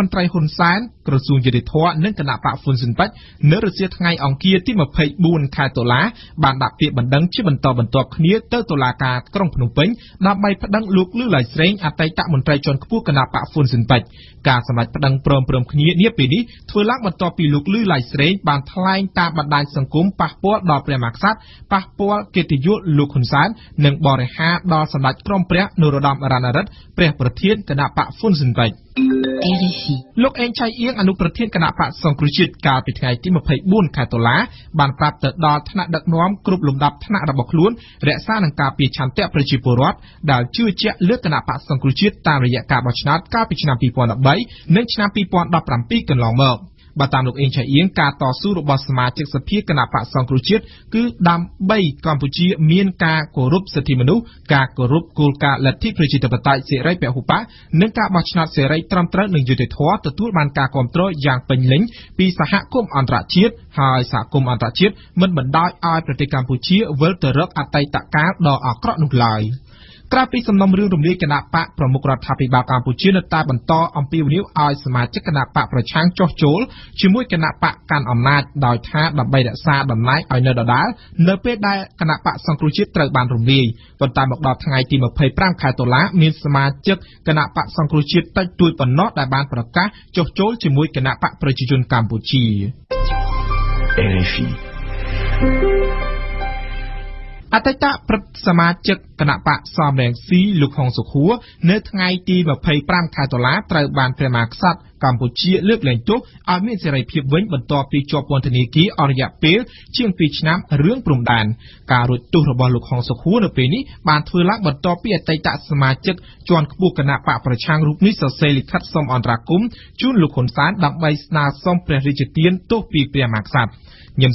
មន្ត្រីហ៊ុនសែនក្រសួងយុតិធធម៌និងគណៈបកហ៊ុនស៊ិនប៉ិចនៅរសៀលថ្ងៃអង្គារទី លោកអេងឆៃអៀងអនុប្រធានគណៈបកសង្គ្រោះជាតិកាលពីថ្ងៃទី បាទតាមលោកអេងឆៃអៀងការតស៊ូរបស់សមាជិកសភាគណៈបកសង្គ្រោះជាតិគឺដើម្បីកម្ពុជាមានការគោរពសិទ្ធិមនុស្ស ក្រៅពីសំណុំរឿងរំលាយគណៈបកប្រមុខរដ្ឋាភិបាលកម្ពុជានៅតែបន្តអំពាវនាវឲ្យសមាជិកគណៈបកប្រឆាំងចោះចូលជាមួយគណៈបកកាន់អំណាចដោយថាដើម្បីរក្សា អតីតប្រធានសមាជិកគណៈបកសមរង្ស៊ីលោកហុងសុខួរនៅថ្ងៃទី ម្ភៃប្រាំ ខែតុលាត្រូវបានព្រះមហាក្សត្រ កម្ពុជាលើកឡើងទោសឲ្យមានសេរីភាពវិញបន្ទាប់ពីជាប់ពន្ធនាគារអរយៈពេលជាង ពីរ ឆ្នាំរឿងព្រំដែនការរួចទោសរបស់លោកហុងសុខួរនៅពេលនេះបានធ្វើឡើងបន្ទាប់ពីអតីតសមាជិកជាន់ខ្ពស់គណៈបកប្រឆាំងរូបនេះសរសេរលិខិតសុំអន្តរាគមន៍ជូនលោកហ៊ុនសែនដើម្បីស្នើសុំព្រះរាជទានទោសពីព្រះមហាក្សត្រ ដែល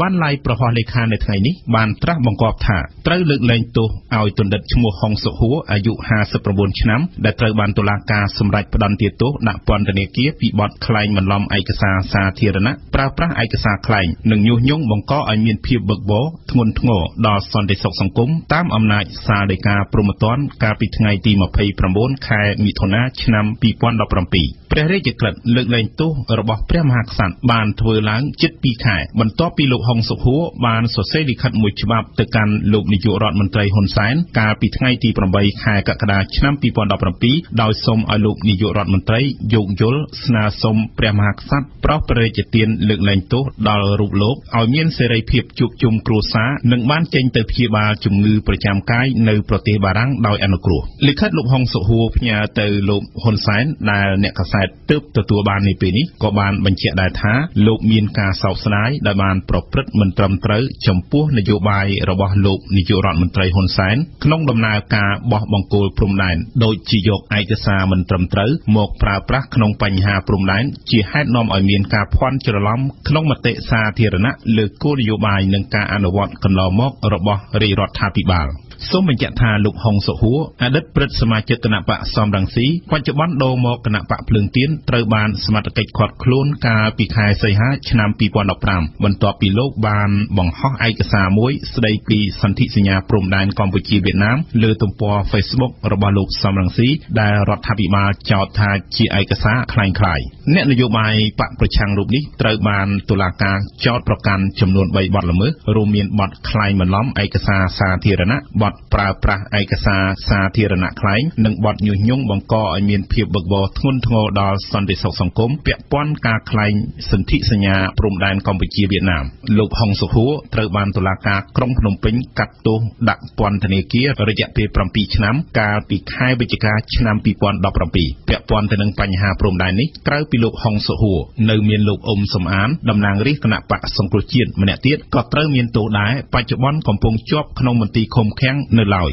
បានឡាយប្រហោះលេខានៅថ្ងៃនេះបានត្រាស់បង្គាប់ថាត្រូវលើកលែងទោសឲ្យទណ្ឌិតឈ្មោះហុងសុខួរអាយុ ហាសិបប្រាំបួន ឆ្នាំដែលត្រូវបានតុលាការសម្រេចផ្តន្ទាទោសដាក់ពន្ធនាគារពីបទក្លែងបន្លំឯកសារសាធារណៈប្រើប្រាស់ឯកសារក្លែងនិងញុះញង់បង្កឲ្យមានភាពបឹកបោធ្ងន់ធ្ងរដល់សន្តិសុខសង្គមតាមអំណាចសាលដីកាព្រហ្មទណ្ឌកាលពីថ្ងៃទី ម្ភៃប្រាំបួន ខែមិថុនាឆ្នាំ ពីរពាន់ដប់ប្រាំពីរ លោកហ៊ុនសែនដែលអ្នកកសែតទើបទទួលបាននេះពេលនេះក៏បានបញ្ជាក់ដែរថាលោកមានការសោកស្ដាយដែលបានប្រព្រឹត្តមិនត្រឹមត្រូវចំពោះនយោបាយរបស់លោកនាយករដ្ឋមន្ត្រីហ៊ុនសែនក្នុងដំណើរការបោះបង្គោលព្រំដែនដោយជាយកឯកសារមិនត្រឹមត្រូវមកប្រើប្រាស់ក្នុងបញ្ហាព្រំដែនជាហេតុនាំឲ្យមានការភ័ន្តច្រឡំក្នុងមតិសាធារណៈលើគោលនយោបាយនិងការអនុវត្តកន្លងមករបស់រាជរដ្ឋាភិបាល សូមបញ្ជាក់ថាលោកហ៊ុនសភួរអតីតប្រធានសមាជិកគណៈបកសំរងស៊ីគាត់ជាបានដោមកណបកភ្លើងទៀនត្រូវបានសមាជិកគាត់ខ្លួនការពីខែសីហាឆ្នាំ បបបោធ្ងន់ធ្ងរដល់សន្តិសុខសង្គមពាក់ព័ន្ធការក្លែងសន្ធិសញ្ញាព្រំដែនកម្ពុជាវៀតណាមលោកហុងសុខួរត្រូវបានតុលាការក្រុមភ្នំពេញកាត់ទោសដាក់ពន្ធនាគាររយៈពេល 7 ឆ្នាំកាលពីខែវិច្ឆិកាឆ្នាំ 2013 ពាក់ព័ន្ធទៅនឹងបញ្ហាព្រំដែននេះត្រូវពីលោកហុងសុខួរនៅមានលោកអ៊ុំសំអានតំណាងរាស្ត្រគណៈបកសង្គ្រោះជាតិម្នាក់ទៀតក៏ត្រូវមានទោសដែរបច្ចុប្បន្នកំពុងជាប់ក្នុងមន្ទីរឃុំឃាំងនៅឡើយ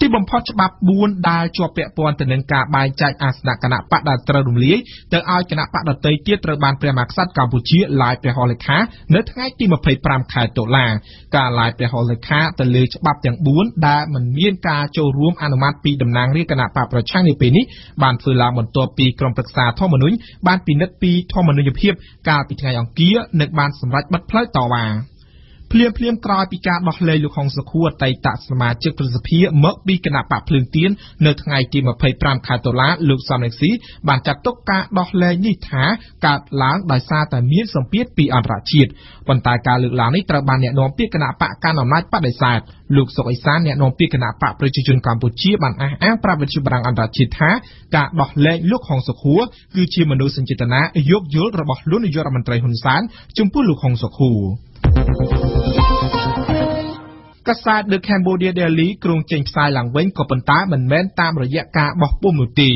ទីបំផុតច្បាប់ ភ្លាមភ្លាមក្រោយពីការដោះលែងលោកហ៊ុនសខួរអតីតសមាជិករដ្ឋសភា កាសែត Cambodia Daily ក្រុងចេញផ្សាយឡើងវិញក៏ប៉ុន្តែមិនមែនតាមរយៈការបោះពុម្ពនោះទេ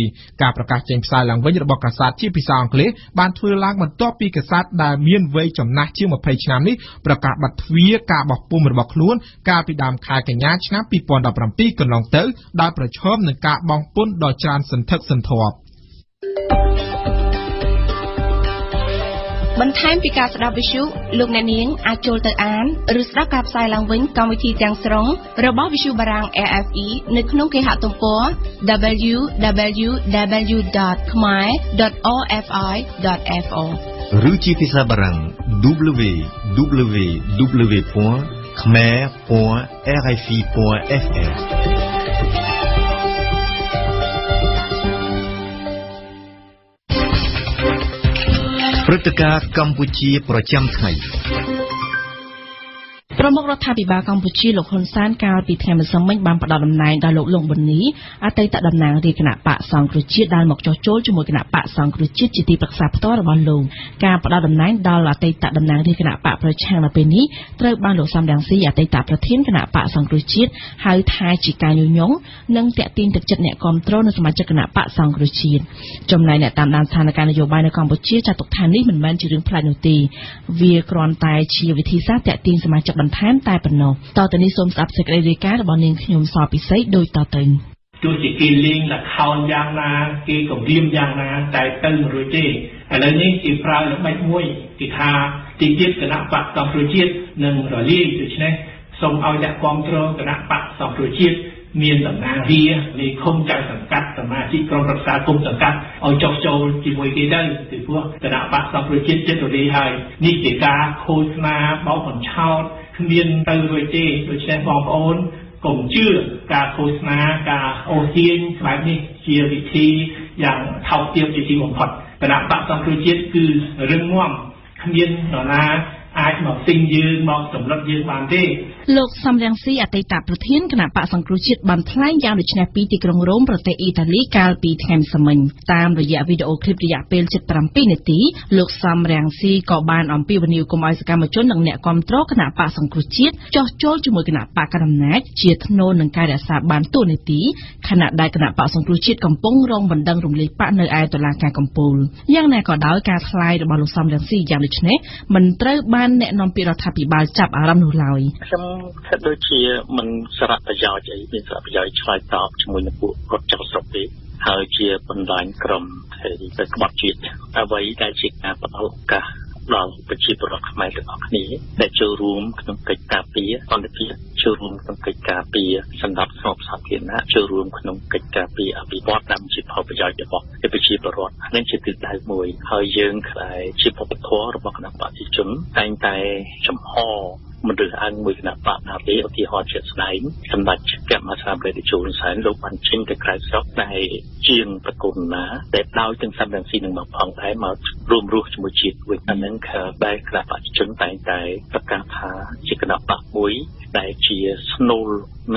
ការប្រកាសចេញផ្សាយឡើងវិញរបស់កាសែតជាភាសាអង់គ្គ្លេសបានធ្វើឡើងបន្ទាប់ពីកាសែតដែលមានវ័យចំណាស់ជាង 20 ឆ្នាំនេះប្រកាសបិទទ្វារការបោះពុម្ពរបស់ខ្លួនកាលពីដើមខែកញ្ញាឆ្នាំ 2015 បន្ថែមពីការស្ដាប់វិទ្យុលោកអ្នកនាងអាចចូលទៅអានឬស្ដាប់ការផ្សាយឡើងវិញកម្មវិធីទាំងស្រុងរបស់វិទ្យុបារាំង អារ អេហ្វ អ៊ី នៅក្នុងគេហទំព័រ double-u double-u double-u dot khmer dot o f i dot f o ឬជាភាសាបារាំង double-u double-u double-u dot khmer dot r f i dot f r ព្រឹត្តិការណ៍កម្ពុជាប្រចាំថ្ងៃ ប្រមុខរដ្ឋាភិបាលកម្ពុជាលោកហ៊ុនសែនកាលពីថ្ងៃម្សិលមិញបានផ្ដល់ដំណែងដល់លោកលងប៊ុននីអតីតតំណាងរាជគណៈបកសង្គ្រោះជាតិដែលមកចោះចូលជាមួយគណៈបកសង្គ្រោះជាតិជាទីប្រឹក្សាផ្ទាល់របស់លោកការផ្ដល់ដំណែងដល់អតីតតំណាងរាជគណៈបកប្រជាធិបតេយ្យនៅពេលនេះត្រូវបានលោកសំរងស៊ីអតីតប្រធានគណៈបកសង្គ្រោះជាតិហៅថាជាការញុយញងនិងតាក់ទាញទឹកចិត្តអ្នកគាំទ្រនៅសមាជិកគណៈបកសង្គ្រោះជាតិចំណាយអ្នកតាមដានស្ថានភាពនយោបាយនៅកម្ពុជាចាត់ទុកថានេះមិនមែនជារឿងផ្លែនោះទេវាគ្រាន់តែជាវិធីសាស្ត្រតាក់ទាញសមាជិកបន្ថែមតែប៉ុណ្ណោះតទៅនេះសូមស្ដាប់សេចក្តីរាយការណ៍របស់នាងខ្ញុំ សពិសេស ដោយតទៅនេះ មានទៅរួចទេដូច្នេះបងប្អូន លោកសំរងស៊ីអតីតប្រធានគណៈបក្សសង្គ្រោះជាតិបានថ្លែងយ៉ាងដូចនេះពីទីក្រុងរ៉ូមប្រទេសអ៊ីតាលីកាលពី ខ្ញុំគិតដូចជាមិនស្រាប់ប្រយោជន៍អីមានស្រាប់ប្រយោជន៍ឆ្លើយតបជាមួយនឹងពួកគាត់ចង់ស្រុកទេហើយជាបណ្ដាញក្រុមហើយប្រកបជាប្រកផ្នែករបស់គ្នាដែលចូលរួមក្នុងកិច្ចការពារសន្តិភាពចូលរួមក្នុងកិច្ចការពារសម្ដាប់ស្ងប់សាធារណៈចូលរួមក្នុងកិច្ចការពារអភិវឌ្ឍតាមជាផលប្រយោជន៍របស់ប្រជាពលរដ្ឋហ្នឹងជាទិសដៅមួយហើយយើងខ្លះជាប្រកបធររបស់គណៈបកប្រជាជនតែងតែចំហ មន្ត្រីដែលជាស្នូល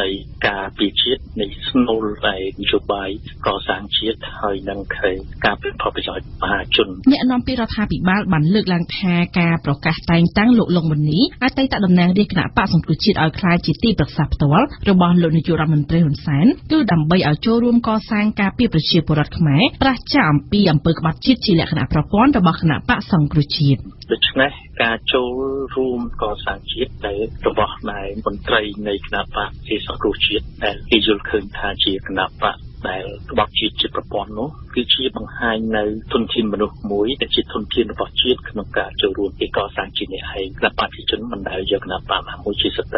នៃការពិជិតនៃស្នូលដែលនយោបាយប្រសាងជាតិហើយនឹងការប្រកបប្រយោជន៍ប្រជាជនអ្នកនាំពាក្យរដ្ឋាភិបាលបានលើកឡើងថាការប្រកាសតែងតាំងលោកលងមនីអតីតតំណាងរាជគណៈបក្សសង្គ្រោះជាតិឲ្យខ្លាចជាទីប្រសាបផ្ទាល់របស់លោកនាយករដ្ឋមន្ត្រី ហ៊ុនសែនគឺដើម្បីឲ្យចូលរួមកសាងការពារប្រជាពលរដ្ឋខ្មែរប្រឆាំងអំពីអំពើក្បត់ជាតិជាលក្ខណៈប្រព័ន្ធរបស់គណៈបក្សសង្គ្រោះជាតិ ដូច្នេះការចូលរួមកសាងជាតិដែលរបស់នៃគណៈបក្សសង្គ្រោះជាតិដែលគេយល់ឃើញថាជាគណៈបក្ស ដែលបកជាជាប្រព័ន្ធនោះគឺជាបង្ហាញនៅទុនធានរបស់ជាតិក្នុងការចូលរួមទីកសាងជាអ្នកឯង របស់ស្ដេចដែលជួនត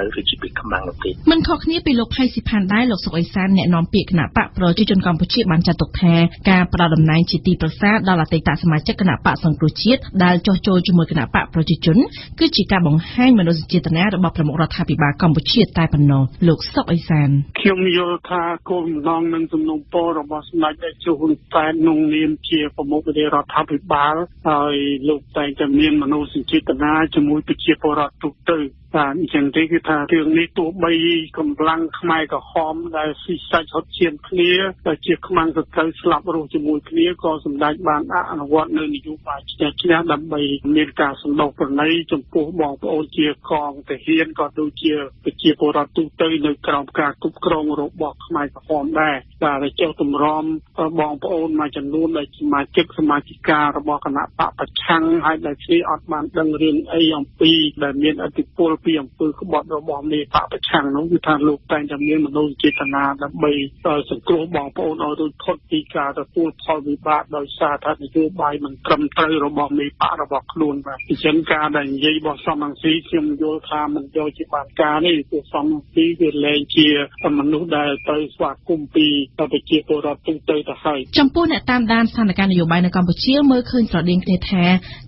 ែនងនាមជាប្រមុខរាជរដ្ឋាភិបាលហើយលោកតែងតែមានមនោសញ្ចេតនាជាមួយប្រជាពលរដ្ឋទូទៅ តែអញ្ចឹងទេគឺថារឿងនេះទោះបីកម្លាំងខ្មែរក្រហមដែលស៊ីសាច់ហត់ឈាមគ្នាដែលជាខ្មាំងសត្រូវស្លាប់រស់ជាមួយគ្នាក៏សម្ដេចបានអនុវត្តនៅនយោបាយជាឆ្នះដើម្បីមានការសម្ដេចបំណុលប្រណីចំពោះបងប្អូនជាកងទាហានក៏ដូចជាប្រជាពលរដ្ឋទូទៅនៅក្រោមការគ្រប់គ្រងរបស់ខ្មែរក្រហមដែរតែចូលទម្រាំបងប្អូនមកចំនួនដែលជាសមាជិកសមាជិការបស់គណៈបកប្រឆាំងហើយដែលគេអត់បានដឹងរឿងអីអំពីដែលមានអធិពលពី អំពើក្បត់របស់មេបកប្រឆាំងនោះគឺថាលោកតែងតែមានមនោសញ្ចេតនាដើម្បីសង្គ្រោះបងប្អូនឲ្យរួចផុតពីការទទួលផលវិបាកដោយសារថានយោបាយមិនត្រឹមត្រូវរបស់មេបករបស់ខ្លួនបាទអញ្ចឹងការដែលនិយាយរបស់សំរងស៊ីខ្ញុំយល់ថាមិនយកជាបានការនេះព្រោះសំស៊ីវាលែងជាមនុស្សដែលទៅស្វាគមន៍ពីប្រជាពលរដ្ឋទូទៅទៅហើយចំពោះអ្នកតាមដានស្ថានភាពនយោបាយនៅកម្ពុជាមើលឃើញស្រដៀងគ្នាថា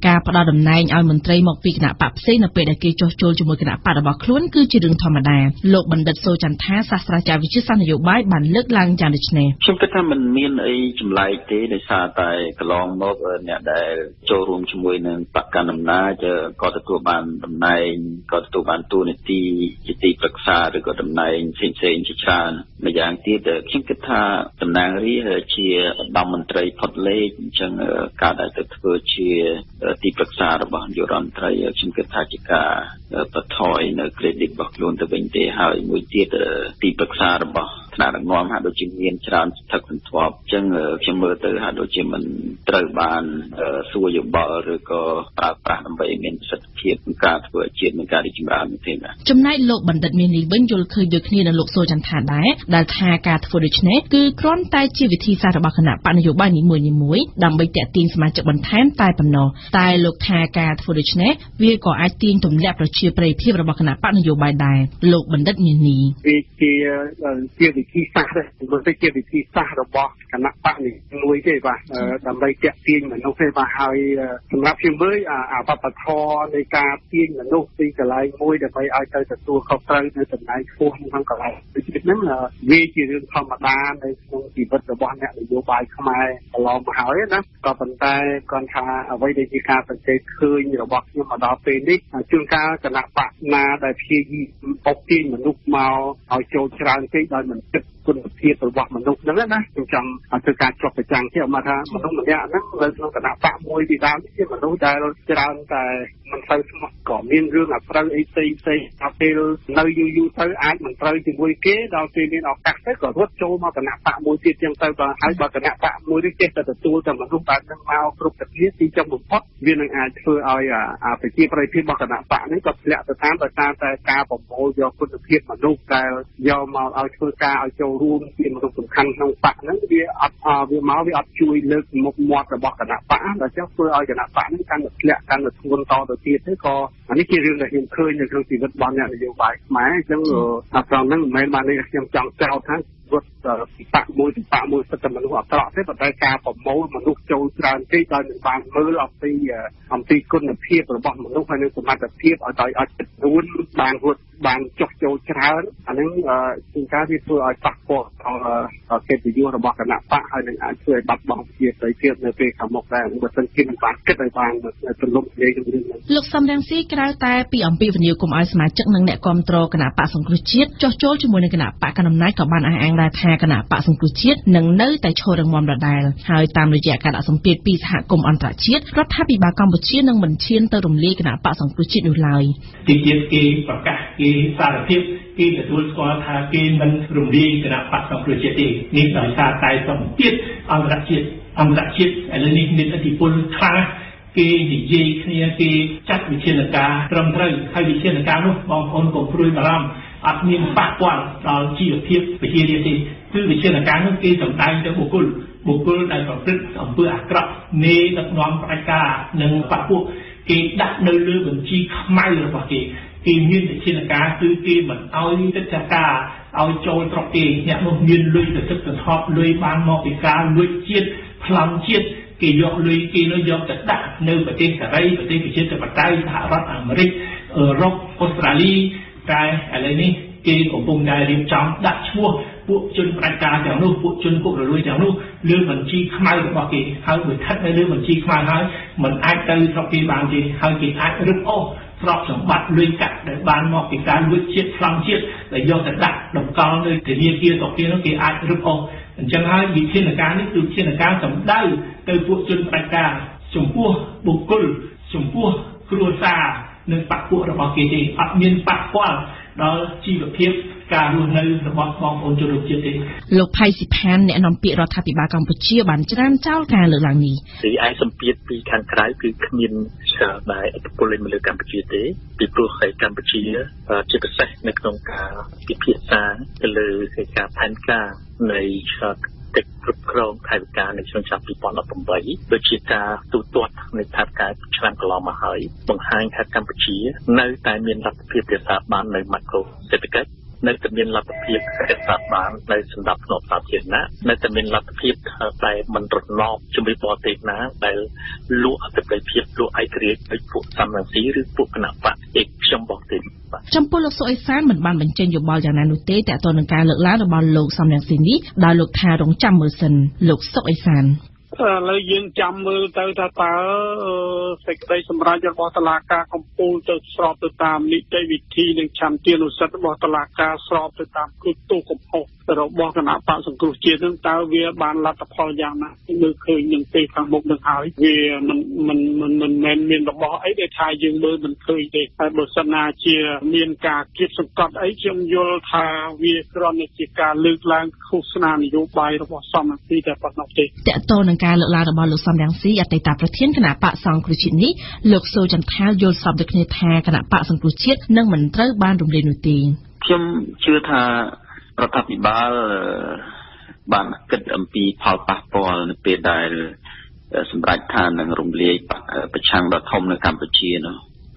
ការផ្ដោតអំណាចឲ្យមន្ត្រីមកពីគណៈបកផ្សេងនៅពេលដែលគេចោះចូលជាមួយគណៈបករបស់ខ្លួនគឺជារឿងធម្មតា លោកបណ្ឌិតសូចន្ទថាសាស្ត្រាចារ្យវិទ្យាសាស្ត្រនយោបាយបានលើកឡើងយ៉ាងដូចនេះខ្ញុំគិតថាមិនមានអីចម្លែកទេដោយសារតែកន្លងមកអ្នកដែលចូលរួមជាមួយនឹងបកកណ្ដាលអំណាចក៏ទទួលបានតំណែងក៏ទទួលបានតួនាទីជាទីប្រឹក្សាឬក៏តំណែងផ្សេងៗជាច្រើនម្យ៉ាងទៀតខ្ញុំគិតថាតំណាងរាស្ត្រជាឧត្តមមន្ត្រីផុតលេខអញ្ចឹងការដែលទៅធ្វើជាទីប្រឹក្សារបស់យុរដ្ឋមន្ត្រីខ្ញុំគិតថាជាការ បថយនៅក្រេឌីតរបស់ខ្លួនទៅវិញទេហើយមួយទៀតទីប្រឹក្សារបស់ថ្នាក់ដឹកនាំហាក់ដូចជាមានច្រើនស្ថិតបន្ទាប់អញ្ចឹងខ្ញុំមើលទៅហាក់ដូចជាមិនត្រូវបានសួរយោបល់ឬក៏ប្រើប្រាស់ដើម្បីមានសិទ្ធិភាពក្នុងការធ្វើជានឹងការរីចម្រើននោះទេណាចំណែកលោកបណ្ឌិតមានលីវិញយល់ឃើញដូចគ្នានៅលោកសូចន្ទថាដែរដែលថាការធ្វើដូច្នេះគឺគ្រាន់តែជាវិធីសាស្ត្ររបស់គណៈបកនយោបាយដែរលោកបណ្ឌិតមានលី វាជា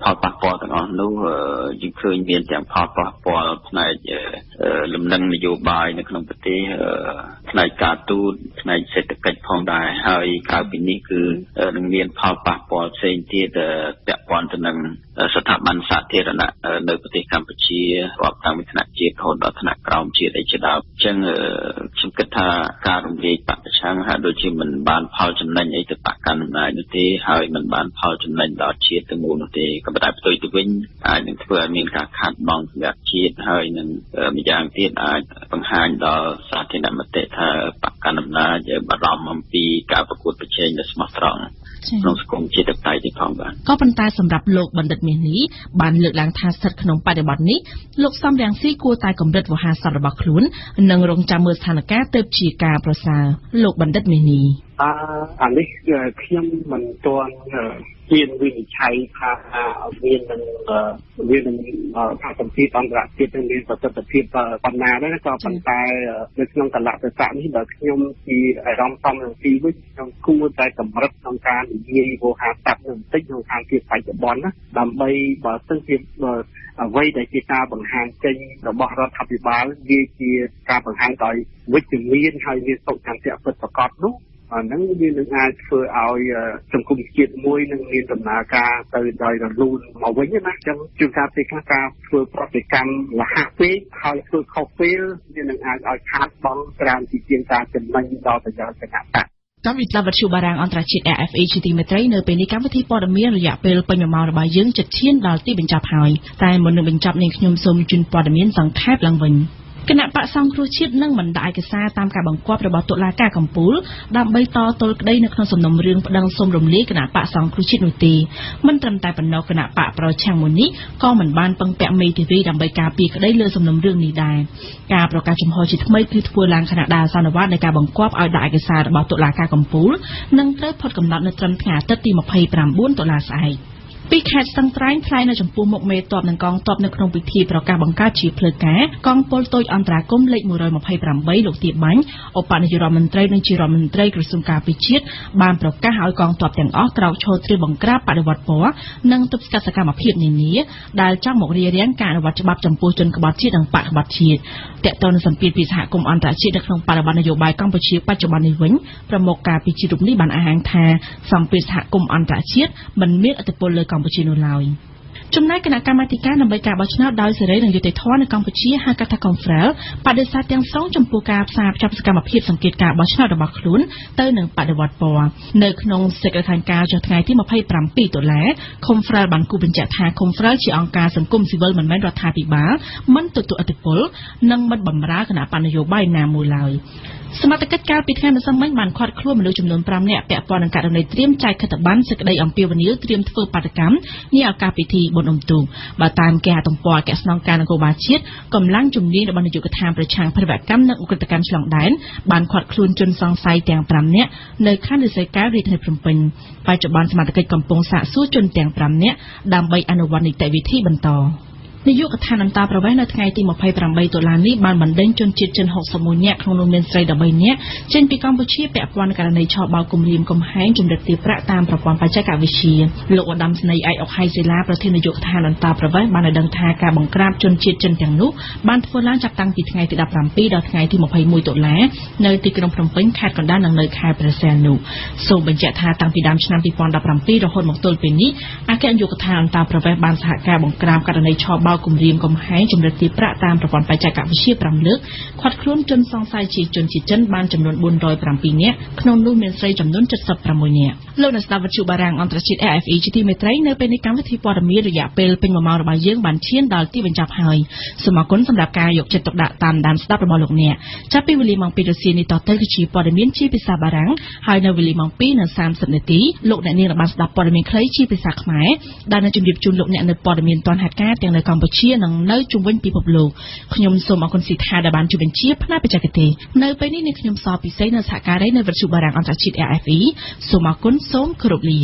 ก็ប៉ុន្តែសម្រាប់លោកបណ្ឌិតមាសនេះបានលើកឡើងថាសិទ្ធិក្នុងបរិបទនេះលោកសំរងស៊ីគួរតែកម្រិតវោហារសរបស់ខ្លួននិងរងចាំមើលស្ថានភាព មានវិនិច្ឆ័យថាមាននឹងមានអន្តរជាតិមានសន្តិភាពបណ្ណាដែរក៏ប៉ុន្តែនៅក្នុងកលៈទេសៈនេះបើខ្ញុំពីរំសំរងស៊ីវិញខ្ញុំគួរតែកម្រិតក្នុងការនិយាយវោហារស័ព្ទបន្តិចក្នុងខាងភាពបច្ចុប្បន្នណាដើម្បីបើសិនជាអ្វីដែលជាការបង្ហាញចេញរបស់រដ្ឋាភិបាលវាជាការបង្ហាញដោយវិជ្ជមានហើយវាសុខសន្តិភាពពិតប្រាកដនោះ អានឹងវានឹងអាចធ្វើឲ្យសង្គមជាតិមួយនឹងមានដំណើរការទៅដោយរលូនមកវិញណាចឹងជួនកាលពេលខ្លះការធ្វើប្រតិកម្មលហាក់ពេកហើយធ្វើខុសពេលវានឹងអាចឲ្យខាតបង់ច្រើនពីជាងការចំណេញដល់ប្រយោជន៍សកល កម្មវិធី គណៈបកសង្គ្រោះជាតិនឹងបណ្ដាឯកសារតាមការបង្គាប់របស់តុលាការកំពូលដើម្បីតទល់ក្តីនៅក្នុងសំណុំរឿងប្តឹងសុំរំលាយគណៈបកសង្គ្រោះជាតិនោះទេមិនត្រឹមតែប៉ុណ្ណោះគណៈបកប្រឆាំងមួយនេះក៏មិនបានពឹងពាក់មេធាវីដើម្បីការពារក្តីលើសំណុំរឿងនេះដែរការប្រកាសចំហជាថ្មីគឺធ្វើឡើងខណៈដែលសន្និវត្តនៃការបង្គាប់ឲ្យដាក់ឯកសាររបស់តុលាការកំពូលនឹងត្រូវផុតកំណត់នៅត្រឹមថ្ងៃអាទិត្យទី ពីខេត្តស្ទឹងត្រែងថ្លែងនៅចំពោះមុខមេតបនឹងកងតបនៅក្នុងពិធីប្រកាសបង្កើតជាផ្លូវការកងពលតូចអន្តរាគមន៍លេខ មួយរយម្ភៃប្រាំបី លោកទៀបបាញ់ ឧបនាយករដ្ឋមន្ត្រីនិងជារដ្ឋមន្ត្រីក្រសួងការពារជាតិបានប្រកាសឲ្យកងតបទាំងអស់ក្រោកឈរត្រៀមបង្ក្រាបបដិវត្តពណ៌និងទប់ស្កាត់សកម្មភាពនានាដែលចង់មករារាំងការអនុវត្តច្បាប់ចំពោះជនក្បត់ជាតិនិងបដិវត្តជាតិទាក់ទងនឹងសម្ពាធពីសហគមន៍អន្តរជាតិនៅក្នុងបរិបទនយោបាយកម្ពុជាបច្ចុប្បន្ននេះវិញប្រមុខការពារជាតិរូបនេះបានអះអាងថាសម្ពាធសហគមន៍អន្តរជាតិមិនមានឥទ្ធិពលលើកម្ពុជានោះឡើយចំណែកគណៈកម្មាធិការដើម្បីការបោះឆ្នោតដោយសេរីនិងយុត្តិធម៌នៅកម្ពុជាហៅកាត់ថា Confrel បដិសេធទាំងស្រុងចំពោះការផ្សារភ្ជាប់សកម្មភាពសង្កេតការបោះឆ្នោតរបស់ខ្លួនទៅនឹងបដិវត្តពណ៌នៅក្នុងសេចក្តីថ្លែងការណ៍ចុះថ្ងៃទីម្ភៃប្រាំពីរដុល្លារ Confrel បានគូបញ្ជាក់ថា Confrel ជាអង្គការសង្គមស៊ីវិលមិនមែនរដ្ឋាភិបាលមិនទទួលឥទ្ធិពលនិងមិនបម្រើគណៈបណ្ឌនយោបាយណាមួយឡើយសមត្ថកិច្ចកាលពីថ្ងៃម្សិលមិញបានឃាត់ខ្លួនមនុស្សចំនួនប្រាំនាក់ពាក់ព័ន្ធនឹងករណីត្រៀមចែកខិត្តប័ណ្ណសេចក្តីអំពាវនាវត្រៀមធ្វើបាតកម្មនាឱកាសពិធីបុណ្យអុំទូកបើតាមគេហទំព័រអគ្គស្នងការនគរបាលជាតិកម្លាំងជំនាញរបស់នាយកដ្ឋានប្រជាប្រិយកម្មនិងឧក្រិដ្ឋកម្មឆ្លងដែនបានឃាត់ខ្លួនជនសង្ស័យទាំងប្រាំនាក់នៅខណ្ឌរសីកែវរាជធានីភ្នំពេញបច្ចុប្បន្នសមត្ថកិច្ចកំពុងសាកសួរជនទាំងប្រាំនាក់ដើម្បីអនុវត្តនីតិវិធីបន្តនាយកដ្ឋានអន្តរប្រវេសន៍នៅថ្ងៃទីម្ភៃប្រាំបីដុល្លារនេះបានបណ្ដេញជនជាតិចិនហុកសិបមួយនាក់ក្នុងនោះមានស្រីដប់បីនាក់ចេញពីកម្ពុជាពាក់ព័ន្ធករណីឆោបោកគំរាមកំហែងជំរិតទាបប្រាក់តាមប្រព័ន្ធបច្ចេកវិទ្យាលោកឧត្តមស្នេហ៍ឯកអុកហៃសេឡាប្រធាននាយកដ្ឋានអន្តរប្រវេសន៍បានឲ្យដឹងថាការបង្ក្រាបជនជាតិចិនទាំងនោះបានធ្វើឡើងចាប់តាំងពីថ្ងៃទីដប់ប្រាំពីរដល់ថ្ងៃទីម្ភៃមួយដុល្លារនៅទីក្រុងភ្នំពេញខេត្តកណ្ដាលនិងនៅខេត្តព្រះសីហនុសូមបញ្ជាក់ថាតាំងពីដើមឆ្នាំពីរពាន់ដប់ប្រាំពីររហូតមកទល់ពេលនេះអគ្គនាយកដ្ឋានអន្តរប្រវេសន៍បានសហការបង្ក្រាបករណីឆោបបោកគំរាមកំហែងជំរិតទាបប្រាក់តាមប្រព័ន្ធបច្ចេកវិទ្យាប្រាំលើកឃាត់ខ្លួនជនសង្ស័យជាជនជាតិចិនបានចំនួនbốn trăm lẻ bảyនាក់ក្នុងនោះមានស្រីចំនួន칠십육នាក់លោកអ្នកស្ដាប់វិទ្យុបារាំងអន្តរជាតិ เอ เอฟ อี ជាទីមេត្រីនៅពេលនេះកម្មវិធីព័ត៌មានរយៈពេលពេញមួយម៉ោងរបស់យើងបានឈានដល់ទីបញ្ចប់ហើយសូមអរគុណសម្រាប់ការយកចិត្តទុកដាក់តាមដានស្ដាប់របស់លោកអ្នកចាប់ពីវេលាម៉ោងពីររសៀលនេះតទៅគឺជាព័ត៌មានជាភាសាបារាំងហើយនៅវេលាម៉ោងពីរ:សាមសិបនាទីលោកអ្នកនាងបានស្ដាប់ព័ត៌មានខ្លីជាភាសាខ្មែរដែលនឹងជម្រាបជូនលោកអ្នកនៅព័ត៌មានទាន់ហេតុការណ៍ទាំងនៅកម្ពុជានិងនៅជុំវិញពិភពលោកខ្ញុំសូមអរគុណស៊ីថាដែលបានជួយបញ្ជាផ្នែកបច្ចេកទេសនៅពេលនេះនេះខ្ញុំសរពិសេសនៅសហការីនៃវិទ្យុបារាំងអន្តរជាតិ เอ เอฟ อี សូមអរគុណសូមគោរពលា